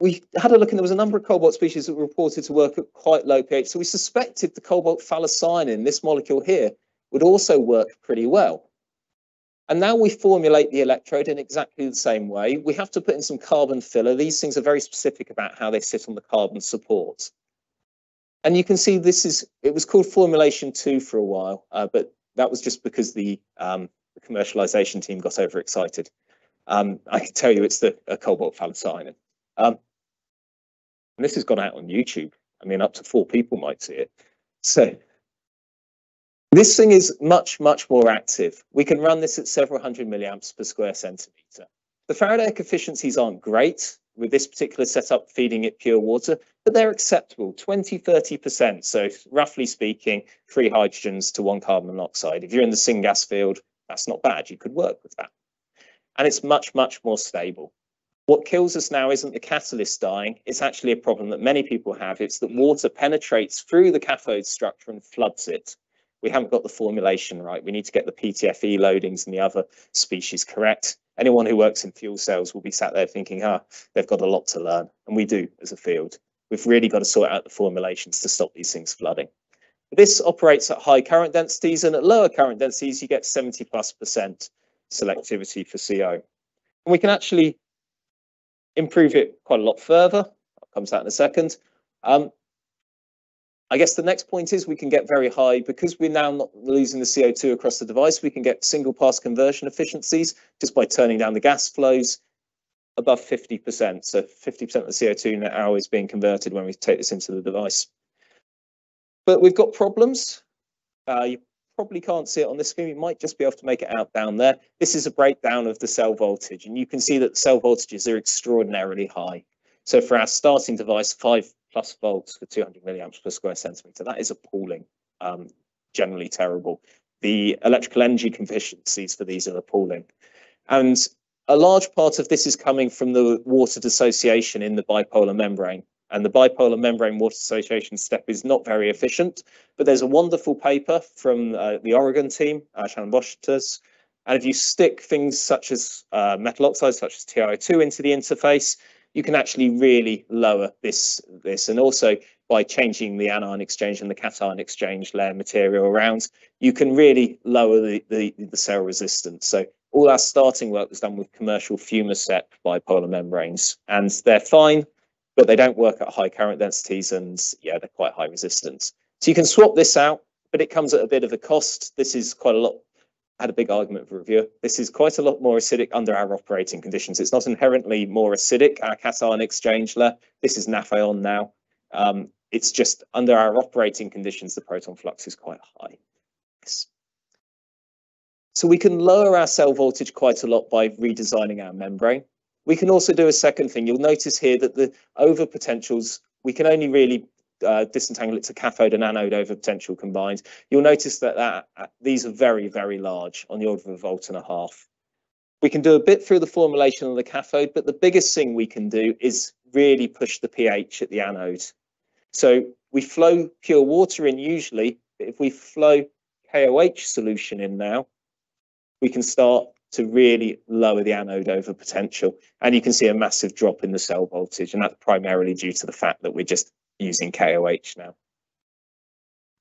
we had a look, and there was a number of cobalt species that were reported to work at quite low pH. So we suspected the cobalt phthalocyanin, this molecule here, would also work pretty well. And now we formulate the electrode in exactly the same way. We have to put in some carbon filler. These things are very specific about how they sit on the carbon support. And you can see this is, it was called Formulation 2 for a while, but that was just because the commercialization team got overexcited. I can tell you it's the cobalt phthalocyanin. And this has gone out on YouTube. I mean, up to 4 people might see it. So this thing is much more active. We can run this at several hundred milliamps per square centimeter. The Faradaic efficiencies aren't great with this particular setup, feeding it pure water, but they're acceptable, 20, 30%. So roughly speaking, 3 hydrogens to 1 carbon monoxide. If you're in the syngas field, that's not bad. You could work with that. And it's much more stable. What kills us now isn't the catalyst dying. It's actually a problem that many people have. It's that water penetrates through the cathode structure and floods it. We haven't got the formulation right. We need to get the PTFE loadings and the other species correct. Anyone who works in fuel cells will be sat there thinking, they've got a lot to learn. And we do as a field. We've really got to sort out the formulations to stop these things flooding. This operates at high current densities, and at lower current densities, you get 70+%. selectivity for CO. And we can actually improve it quite a lot further. That comes out in a second. I guess the next point is we can get very high, because we're now not losing the CO2 across the device, we can get single pass conversion efficiencies just by turning down the gas flows above 50%. So 50% of the CO2 net hour is being converted when we take this into the device. But we've got problems. You probably can't see it on this screen. You might just be able to make it out down there. This is a breakdown of the cell voltage, and you can see that the cell voltages are extraordinarily high. So for our starting device, 5+ volts for 200 milliamps per square centimetre. That is appalling, generally terrible. The electrical energy efficiencies for these are appalling. And a large part of this is coming from the water dissociation in the bipolar membrane. And the bipolar membrane water dissociation step is not very efficient, but there's a wonderful paper from the Oregon team, Shannon Bosch's. And if you stick things such as metal oxides, such as TiO2 into the interface, you can actually really lower this. And also by changing the anion exchange and the cation exchange layer material around, you can really lower the cell resistance. So all our starting work was done with commercial Fumasep bipolar membranes, and they're fine, but they don't work at high current densities, and yeah, they're quite high resistance. So you can swap this out, but it comes at a bit of a cost. This is quite a lot. I had a big argument with a reviewer. This is quite a lot more acidic under our operating conditions. It's not inherently more acidic, our cation exchange layer. This is Nafion now. It's just under our operating conditions, the proton flux is quite high. Yes. So we can lower our cell voltage quite a lot by redesigning our membrane. We can also do a second thing. You'll notice here that the overpotentials, we can only really disentangle it to cathode and anode overpotential combined. You'll notice that, these are very, very large, on the order of 1.5 volts. We can do a bit through the formulation of the cathode, but the biggest thing we can do is really push the pH at the anode. So we flow pure water in usually, but if we flow KOH solution in now, we can start to really lower the anode over potential. And you can see a massive drop in the cell voltage, and that's primarily due to the fact that we're just using KOH now.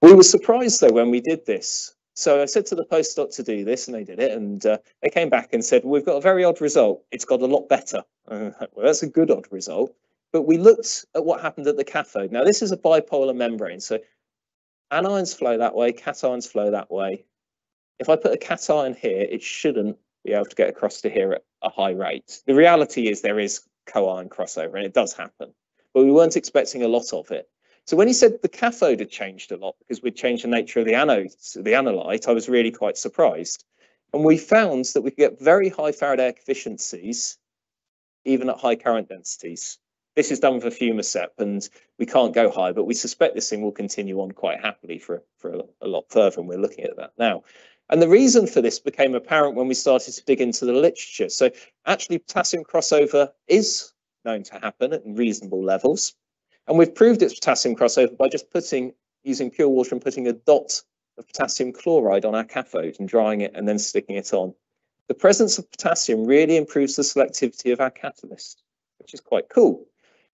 We were surprised though when we did this. So I said to the postdoc to do this, and they did it, and they came back and said, we've got a very odd result. It's got a lot better. Well, that's a good odd result. But we looked at what happened at the cathode. Now this is a bipolar membrane. So anions flow that way, cations flow that way. If I put a cation here, it shouldn't be able to get across to here at a high rate. The reality is there is co-ion crossover, and it does happen, but we weren't expecting a lot of it. So when he said the cathode had changed a lot because we'd changed the nature of the anode, the analyte, I was really quite surprised. And we found that we could get very high Faraday efficiencies, even at high current densities. This is done with a Fumasep, and we can't go high, but we suspect this thing will continue on quite happily for a lot further, and we're looking at that now. And the reason for this became apparent when we started to dig into the literature. So actually potassium crossover is known to happen at reasonable levels. And we've proved it's potassium crossover by just using pure water and putting a dot of potassium chloride on our cathode and drying it and then sticking it on. The presence of potassium really improves the selectivity of our catalyst, which is quite cool.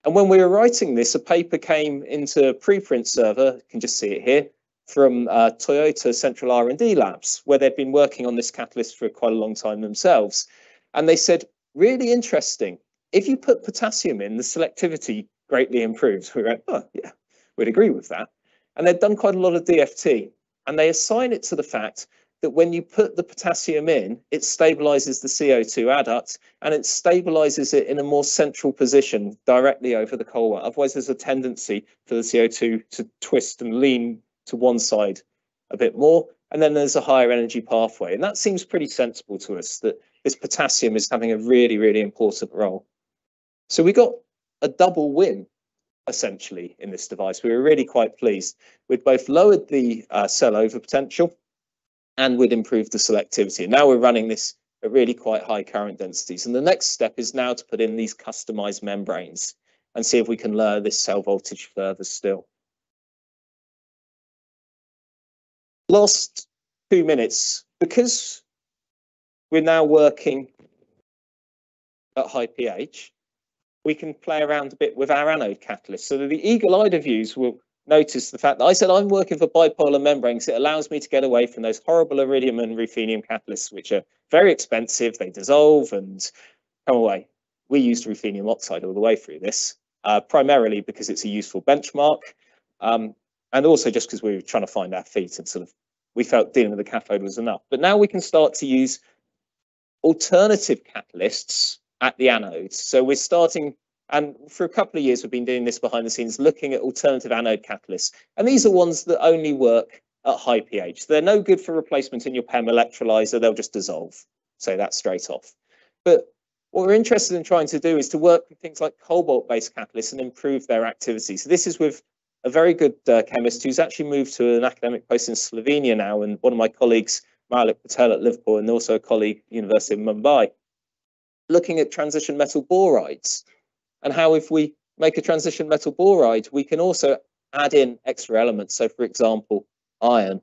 And when we were writing this, a paper came into a preprint server, you can just see it here, from Toyota Central R&D Labs, where they'd been working on this catalyst for quite a long time themselves. And they said, really interesting, if you put potassium in, the selectivity greatly improves. We went, oh yeah, we'd agree with that. And they'd done quite a lot of DFT, and they assign it to the fact that when you put the potassium in, it stabilizes the CO2 adduct, and it stabilizes it in a more central position directly over the coal. Otherwise there's a tendency for the CO2 to twist and lean to one side a bit more, and then there's a higher energy pathway. And that seems pretty sensible to us, that this potassium is having a really, really important role. So we got a double win, essentially, in this device. We were really quite pleased. We'd both lowered the cell overpotential, and we'd improved the selectivity. And now we're running this at really quite high current densities. And the next step is now to put in these customized membranes and see if we can lower this cell voltage further still. Last 2 minutes, because we're now working at high pH, we can play around a bit with our anode catalyst. So that the eagle-eyed of you will notice the fact that I said I'm working for bipolar membranes. It allows me to get away from those horrible iridium and ruthenium catalysts, which are very expensive, they dissolve and come away. We used ruthenium oxide all the way through this, primarily because it's a useful benchmark, and also just because we were trying to find our feet and sort of we felt dealing with the cathode was enough. But now we can start to use alternative catalysts at the anodes. So we're starting, and for a couple of years we've been doing this behind the scenes, looking at alternative anode catalysts. And these are ones that only work at high pH. They're no good for replacement in your PEM electrolyzer, they'll just dissolve. So that's straight off. But what we're interested in trying to do is to work with things like cobalt-based catalysts and improve their activity. So this is with a very good chemist who's actually moved to an academic post in Slovenia now, and one of my colleagues, Malik Patel at Liverpool, and also a colleague at the University of Mumbai, looking at transition metal borides and how if we make a transition metal boride, we can also add in extra elements. So for example, iron,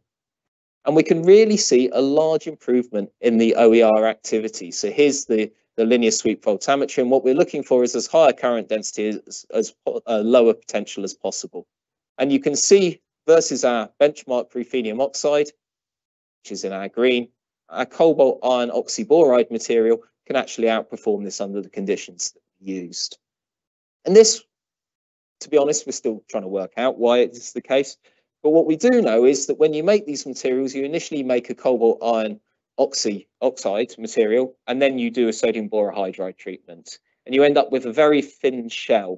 and we can really see a large improvement in the OER activity. So here's the linear sweep voltammetry, and what we're looking for is as high a current density as lower potential as possible. And you can see versus our benchmark ruthenium oxide, which is in our green, our cobalt iron oxyboride material can actually outperform this under the conditions that we used. And this, to be honest, we're still trying to work out why it's the case. But what we do know is that when you make these materials, you initially make a cobalt iron oxide material, and then you do a sodium borohydride treatment, and you end up with a very thin shell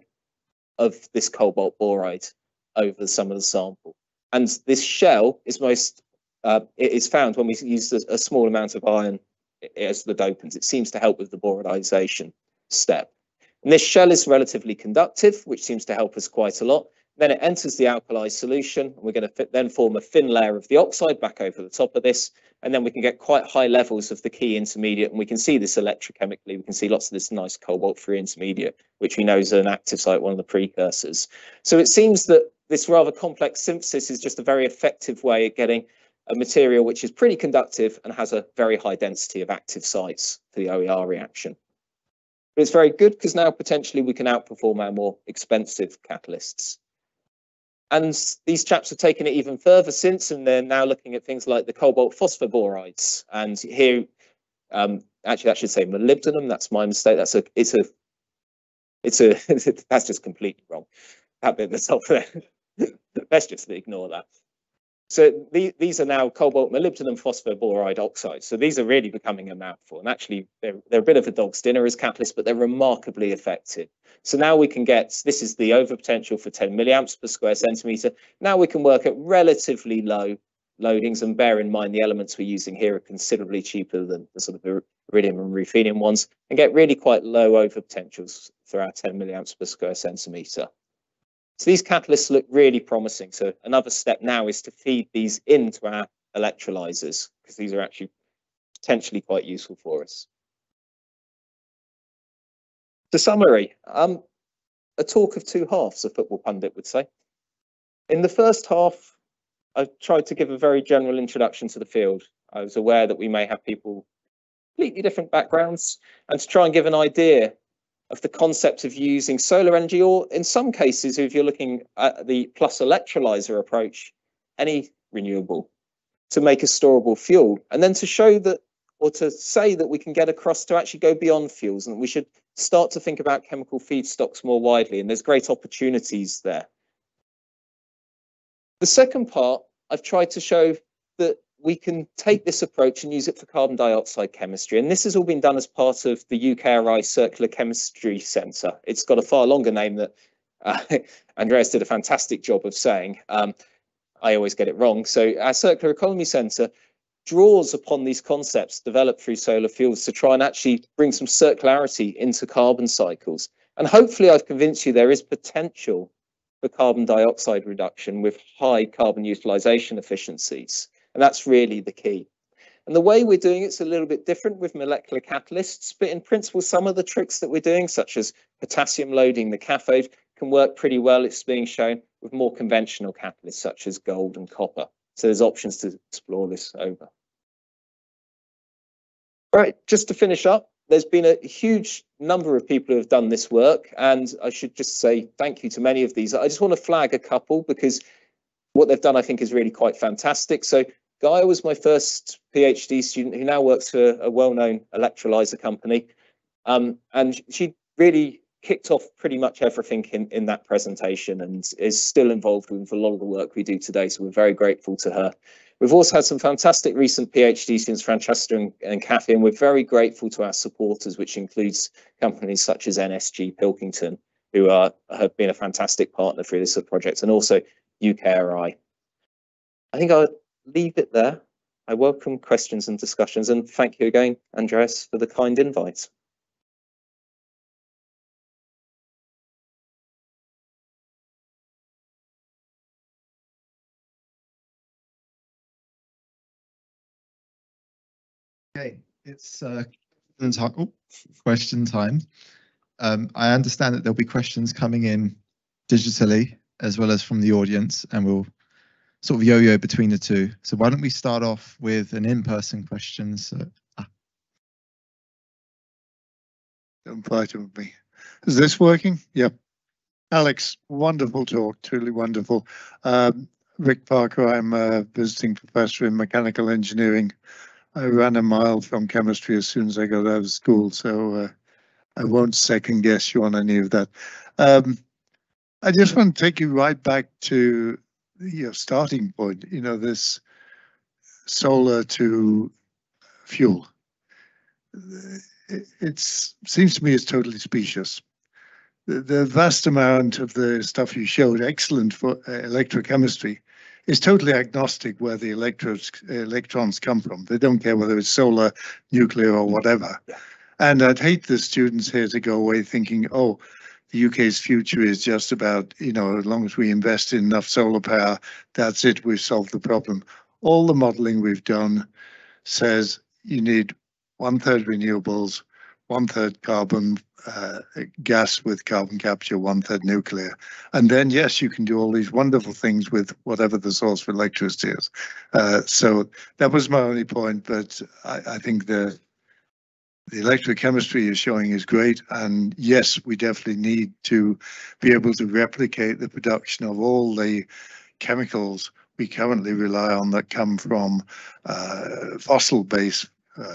of this cobalt boride over some of the sample. And this shell is most, it is found when we use a small amount of iron as the dopants. It seems to help with the boridization step. And this shell is relatively conductive, which seems to help us quite a lot. Then it enters the alkali solution, and we're going to then form a thin layer of the oxide back over the top of this, and then we can get quite high levels of the key intermediate, and we can see this electrochemically. We can see lots of this nice cobalt-free intermediate, which we know is an active site, one of the precursors. So it seems that this rather complex synthesis is just a very effective way of getting a material which is pretty conductive and has a very high density of active sites for the OER reaction. But it's very good because now potentially we can outperform our more expensive catalysts. And these chaps have taken it even further since, and they're now looking at things like the cobalt phosphor borides. And here, actually, I should say molybdenum. That's my mistake. That's a, it's a, that's just completely wrong. That bit at the top there. Let's just ignore that. So these are now cobalt molybdenum phosphor boride oxides. So these are really becoming a mouthful. And actually, they're a bit of a dog's dinner as catalysts, but they're remarkably effective. So now we can get, this is the overpotential for 10 milliamps per square centimetre. Now we can work at relatively low loadings, and bear in mind the elements we're using here are considerably cheaper than the sort of iridium and ruthenium ones, and get really quite low overpotentials for our 10 milliamps per square centimetre. So these catalysts look really promising. So another step now is to feed these into our electrolyzers, because these are actually potentially quite useful for us. The summary, a talk of two halves, a football pundit would say. In the first half, I tried to give a very general introduction to the field. I was aware that we may have people completely different backgrounds, and to try and give an idea of the concept of using solar energy, or in some cases, if you're looking at the plus electrolyzer approach, any renewable, to make a storable fuel, and then to show that, or to say that we can get across to actually go beyond fuels, and we should start to think about chemical feedstocks more widely, and there's great opportunities there. The second part, I've tried to show that we can take this approach and use it for carbon dioxide chemistry. And this has all been done as part of the UKRI Circular Chemistry Centre. It's got a far longer name that Andreas did a fantastic job of saying. I always get it wrong. So our Circular Economy Centre draws upon these concepts developed through solar fuels to try and actually bring some circularity into carbon cycles. And hopefully I've convinced you there is potential for carbon dioxide reduction with high carbon utilisation efficiencies. And that's really the key. And the way we're doing it's a little bit different with molecular catalysts, but in principle, some of the tricks that we're doing, such as potassium loading the cathode, can work pretty well. It's being shown with more conventional catalysts, such as gold and copper. So there's options to explore this over. All right, just to finish up, there's been a huge number of people who have done this work, and I should just say thank you to many of these. I just want to flag a couple because what they've done, I think, is really quite fantastic. So Guy was my first PhD student who now works for a well-known electrolyzer company. And she really kicked off pretty much everything in that presentation and is still involved with a lot of the work we do today. So we're very grateful to her. We've also had some fantastic recent PhD students, Francesca and Kathy, and we're very grateful to our supporters, which includes companies such as NSG Pilkington, who have been a fantastic partner through this project, and also UKRI. I think I'll leave it there. I welcome questions and discussions, and thank you again, Andreas, for the kind invite. Okay, it's question time. I understand that there'll be questions coming in digitally as well as from the audience, and we'll sort of yo-yo between the two. So why don't we start off with an in-person question? So, Don't fight with me. Is this working? Yep. Alex, wonderful talk, truly wonderful. Rick Parker, I'm a visiting professor in mechanical engineering. I ran a mile from chemistry as soon as I got out of school, so I won't second guess you on any of that. I just want to take you right back to your starting point, you know, this solar to fuel. It seems to me it's totally specious. The vast amount of the stuff you showed, excellent for electrochemistry, is totally agnostic where the electrons come from. They don't care whether it's solar, nuclear, or whatever. And I'd hate the students here to go away thinking, oh, the UK's future is just about, you know, as long as we invest in enough solar power, that's it, we've solved the problem. All the modelling we've done says you need 1/3 renewables, 1/3 carbon, gas with carbon capture, 1/3 nuclear. And then, yes, you can do all these wonderful things with whatever the source for electricity is. So that was my only point, but I think the electrochemistry you're showing is great. And yes, we definitely need to be able to replicate the production of all the chemicals we currently rely on that come from fossil-based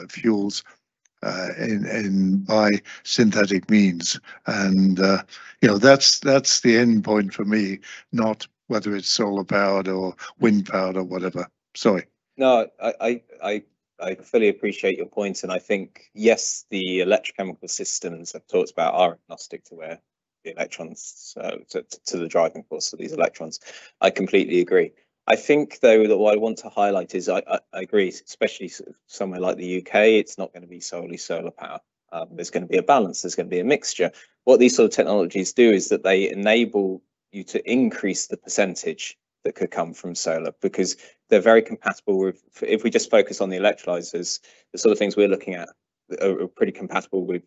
fuels, by synthetic means, and you know, that's the end point for me, not whether it's solar powered or wind powered or whatever. Sorry. No, I fully appreciate your point, and I think yes, the electrochemical systems I've talked about are agnostic to where the electrons to the driving force of these electrons. I completely agree. I think, though, that what I want to highlight is I agree, especially somewhere like the UK, it's not going to be solely solar power. There's going to be a balance. There's going to be a mixture. What these sort of technologies do is that they enable you to increase the percentage that could come from solar, because they're very compatible with, if we just focus on the electrolyzers, the sort of things we're looking at are pretty compatible with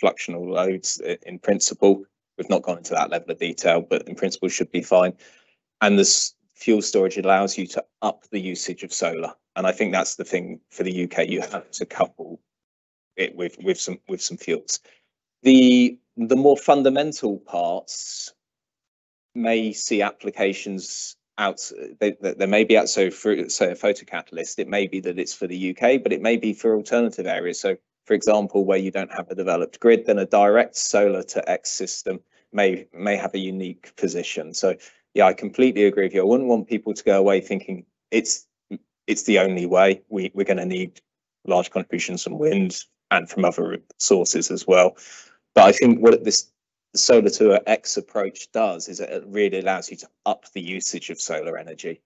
fluxional loads in principle. We've not gone into that level of detail, but in principle should be fine. And this fuel storage allows you to up the usage of solar, and I think that's the thing for the UK. You have to couple it with some fuels. The more fundamental parts may see applications out. They may be out. So for, say, a photocatalyst, it may be that it's for the UK, but it may be for alternative areas. So, for example, where you don't have a developed grid, then a direct solar to X system may have a unique position. So, yeah, I completely agree with you. I wouldn't want people to go away thinking it's the only way. We're going to need large contributions from wind and from other sources as well. But I think what this solar to X approach does is it really allows you to up the usage of solar energy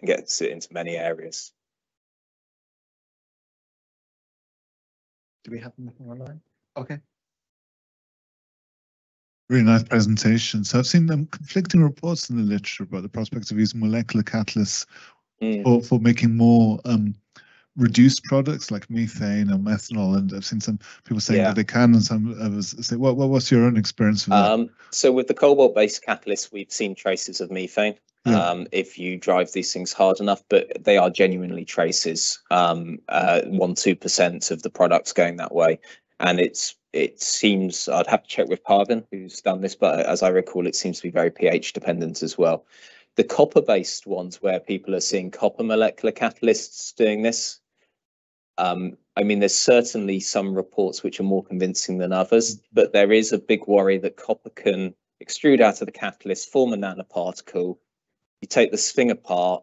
and gets it into many areas. Do we have anything online? Okay. Very nice presentation. So I've seen conflicting reports in the literature about the prospects of using molecular catalysts for making more reduced products like methane or methanol. And I've seen some people saying that they can, and some others say, well, what's your own experience with that? So with the cobalt-based catalysts, we've seen traces of methane if you drive these things hard enough, but they are genuinely traces, 1–2% of the products going that way. And it seems, I'd have to check with Parvin, who's done this, but as I recall, it seems to be very pH dependent as well. the copper-based ones where people are seeing copper molecular catalysts doing this. I mean, there's certainly some reports which are more convincing than others, but there is a big worry that copper can extrude out of the catalyst, form a nanoparticle. You take this thing apart,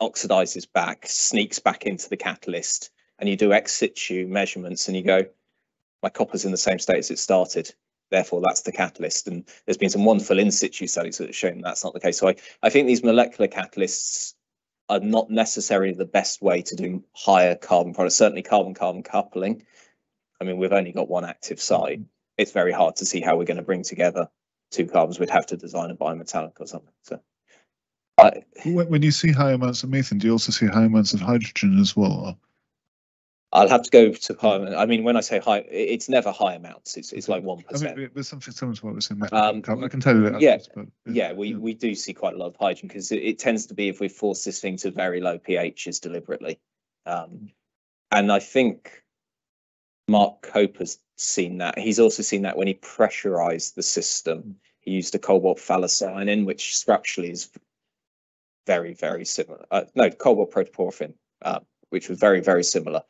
oxidizes back, sneaks back into the catalyst, and you do ex situ measurements and you go, my copper's in the same state as it started. Therefore, that's the catalyst. And there's been some wonderful in situ studies that have shown that's not the case. So I think these molecular catalysts are not necessarily the best way to do higher carbon products, certainly carbon-carbon coupling. I mean, we've only got one active site. It's very hard to see how we're going to bring together two carbons. We'd have to design a biometallic or something. So, when you see high amounts of methane, do you also see high amounts of hydrogen as well? I'll have to go to high. I mean, when I say high, it's never high amounts. It's like 1%. I mean, there's something similar to what we're seeing. I can tell you that. Yeah, we do see quite a lot of hydrogen because it tends to be if we force this thing to very low pHs deliberately, and I think Mark Cope has seen that. He's also seen that when he pressurized the system. He used a cobalt phthalocyanin, which structurally is very, very similar. No, cobalt protoporphyrin, which was very, very similar.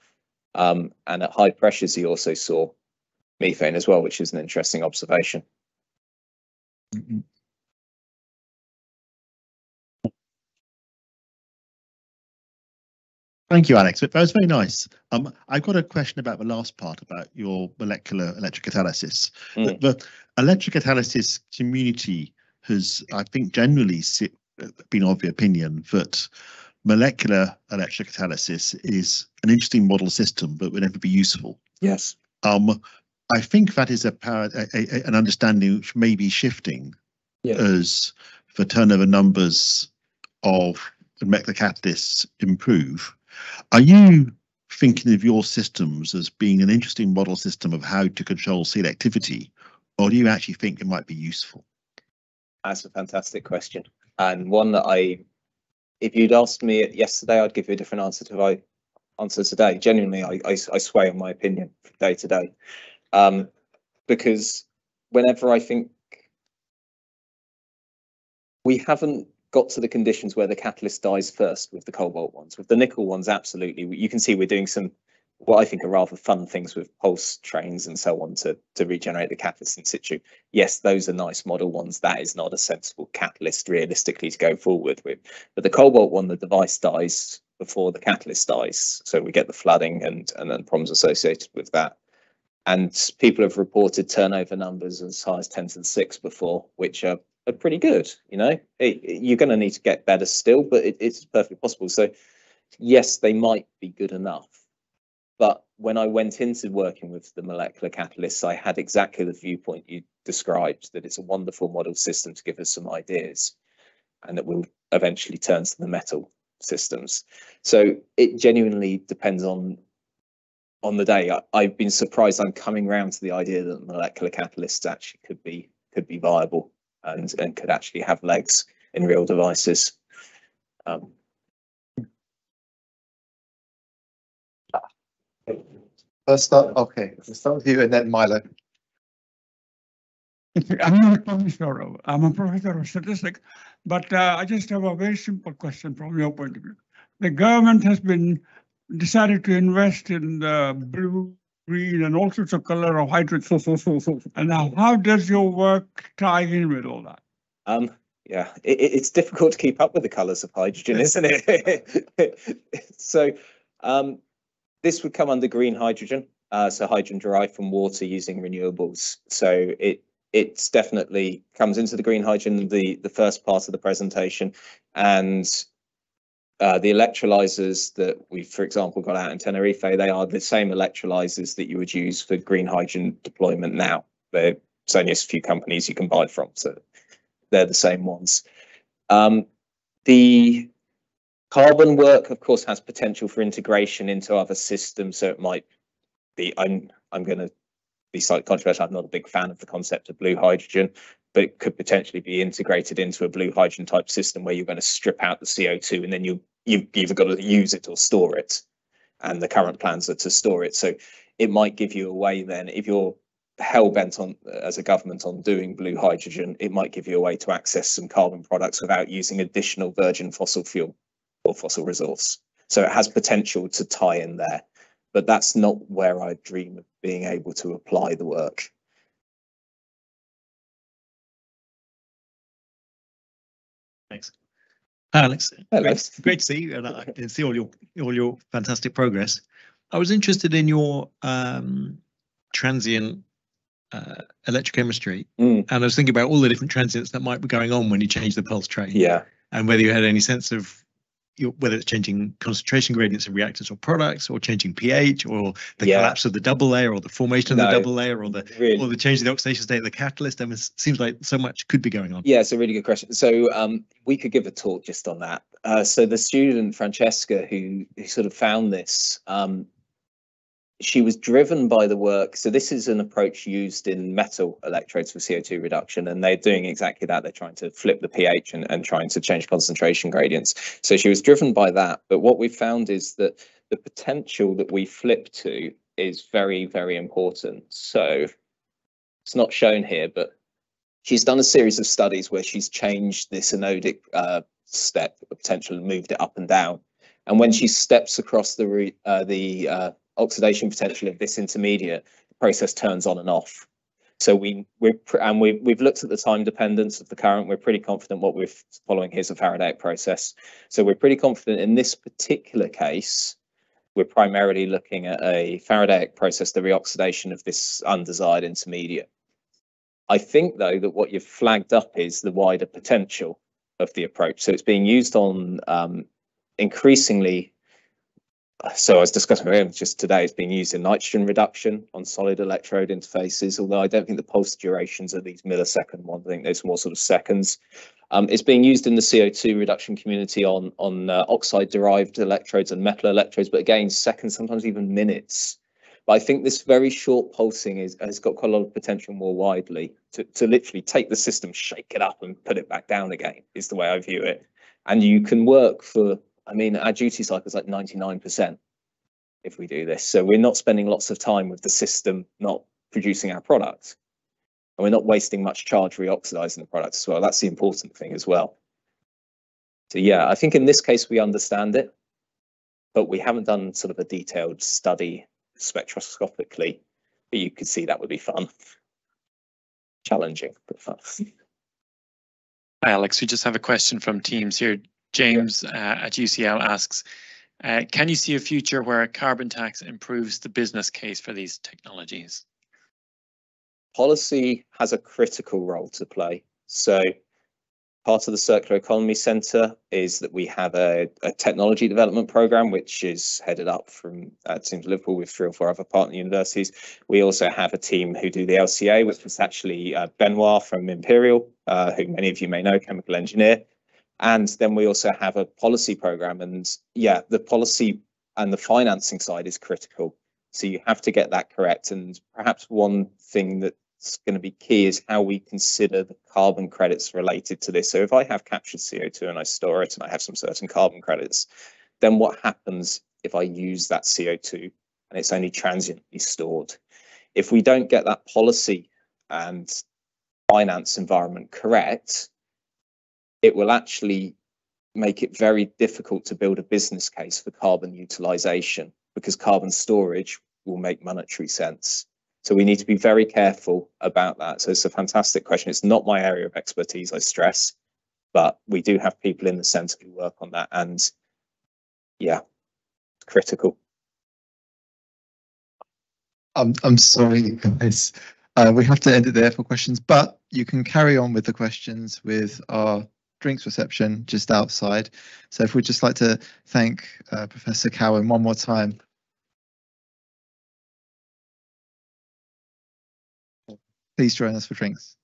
And at high pressures, he also saw methane as well, which is an interesting observation. Mm-hmm. Thank you, Alex. That was very nice. I've got a question about the last part about your molecular electrocatalysis. Mm. The electrocatalysis community has, I think, generally been of the opinion that molecular electrocatalysis is an interesting model system, but would never be useful. Yes. I think that is an understanding which may be shifting as the turnover numbers of molecular catalysts improve. Are you thinking of your systems as being an interesting model system of how to control selectivity, or do you actually think it might be useful? That's a fantastic question, and one that if you'd asked me yesterday, I'd give you a different answer to what I answer today. Genuinely, I sway on my opinion from day to day, because whenever I think we haven't got to the conditions where the catalyst dies first with the cobalt ones. With the nickel ones, absolutely. You can see we're doing some, what I think are rather fun things with pulse trains and so on to regenerate the catalyst in situ. Yes, those are nice model ones. That is not a sensible catalyst realistically to go forward with. But the cobalt one, the device dies before the catalyst dies. So we get the flooding and then problems associated with that. And people have reported turnover numbers as high as 10 to the 6 before, which are pretty good, you know. You're going to need to get better still, but it's perfectly possible. So yes, they might be good enough. But when I went into working with the molecular catalysts, I had exactly the viewpoint you described, that it's a wonderful model system to give us some ideas and that we'll eventually turn to the metal systems. So it genuinely depends on the day. I've been surprised I'm coming around to the idea that molecular catalysts actually could be viable. And could actually have legs in real devices. Let's start. Okay, let's start with you and then Milo. I'm not a professor. I'm a professor of statistics, but I just have a very simple question from your point of view. The government has decided to invest in the blue, green and all sorts of color of hydrogen, And now, how does your work tie in with all that? Yeah, it's difficult to keep up with the colors of hydrogen, isn't it? So this would come under green hydrogen, so hydrogen derived from water using renewables. So it's definitely comes into the green hydrogen, the first part of the presentation, and the electrolyzers that we've, for example, got out in Tenerife, they are the same electrolyzers that you would use for green hydrogen deployment now. There's only a few companies you can buy from, so they're the same ones. The carbon work, of course, has potential for integration into other systems, so it might be, I'm going to be slightly controversial, I'm not a big fan of the concept of blue hydrogen, but it could potentially be integrated into a blue hydrogen type system where you're going to strip out the CO2 and then you've either got to use it or store it. And the current plans are to store it. So it might give you a way then, if you're hell-bent on as a government on doing blue hydrogen, it might give you a way to access some carbon products without using additional virgin fossil fuel or fossil resource. So it has potential to tie in there, but that's not where I dream of being able to apply the work. Thanks. Hi, Alex. Hi, Alex. Great to see you, and I can see all your fantastic progress. I was interested in your transient electrochemistry, and I was thinking about all the different transients that might be going on when you change the pulse train. Yeah, and whether you had any sense of whether it's changing concentration gradients in reactors or products, or changing pH, or the collapse of the double layer, or the formation of the double layer, or the or the change of the oxidation state of the catalyst. I mean, it seems like so much could be going on. Yeah, it's a really good question. So we could give a talk just on that. So the student Francesca, who sort of found this, she was driven by the work. So this is an approach used in metal electrodes for CO2 reduction, and they're doing exactly that. They're trying to flip the pH and trying to change concentration gradients. So she was driven by that. But what we found is that the potential that we flip to is very, very important. So it's not shown here, but she's done a series of studies where she's changed this anodic step potential and moved it up and down. And when she steps across the oxidation potential of this intermediate, the process turns on and off. So we've looked at the time dependence of the current. We're pretty confident what we're following here is a Faradaic process. So we're pretty confident in this particular case, we're primarily looking at a Faradaic process, the reoxidation of this undesired intermediate. I think though that what you've flagged up is the wider potential of the approach. So it's being used on increasingly. So I was discussing with him just today, it's being used in nitrogen reduction on solid electrode interfaces, although I don't think the pulse durations are these millisecond ones. I think there's more sort of seconds. It's being used in the CO2 reduction community on oxide derived electrodes and metal electrodes, but again, seconds, sometimes even minutes. But I think this very short pulsing has got quite a lot of potential more widely to literally take the system, shake it up and put it back down again is the way I view it. And you can work for, I mean, our duty cycle is like 99% if we do this. So we're not spending lots of time with the system not producing our product. And we're not wasting much charge reoxidizing the product as well. That's the important thing as well. So yeah, I think in this case we understand it, but we haven't done sort of a detailed study spectroscopically, but you could see that would be fun. Challenging, but fun. Hi, Alex, we just have a question from Teams here. James at UCL asks, can you see a future where a carbon tax improves the business case for these technologies? Policy has a critical role to play. So part of the Circular Economy Centre is that we have a technology development programme, which is headed up from team to Liverpool with 3 or 4 other partner universities. We also have a team who do the LCA, which was actually Benoit from Imperial, who many of you may know, chemical engineer. And then we also have a policy program, and yeah, the policy and the financing side is critical. So you have to get that correct. And perhaps one thing that's going to be key is how we consider the carbon credits related to this. So if I have captured CO2 and I store it and I have some certain carbon credits, then what happens if I use that CO2 and it's only transiently stored? If we don't get that policy and finance environment correct, it will actually make it very difficult to build a business case for carbon utilization, because carbon storage will make monetary sense. So we need to be very careful about that. So it's a fantastic question. It's not my area of expertise, I stress, but we do have people in the centre who work on that, and yeah, it's critical. I'm sorry, guys. We have to end it there for questions, but you can carry on with the questions with our drinks reception just outside. So if we'd just like to thank Professor Cowan one more time. Please join us for drinks.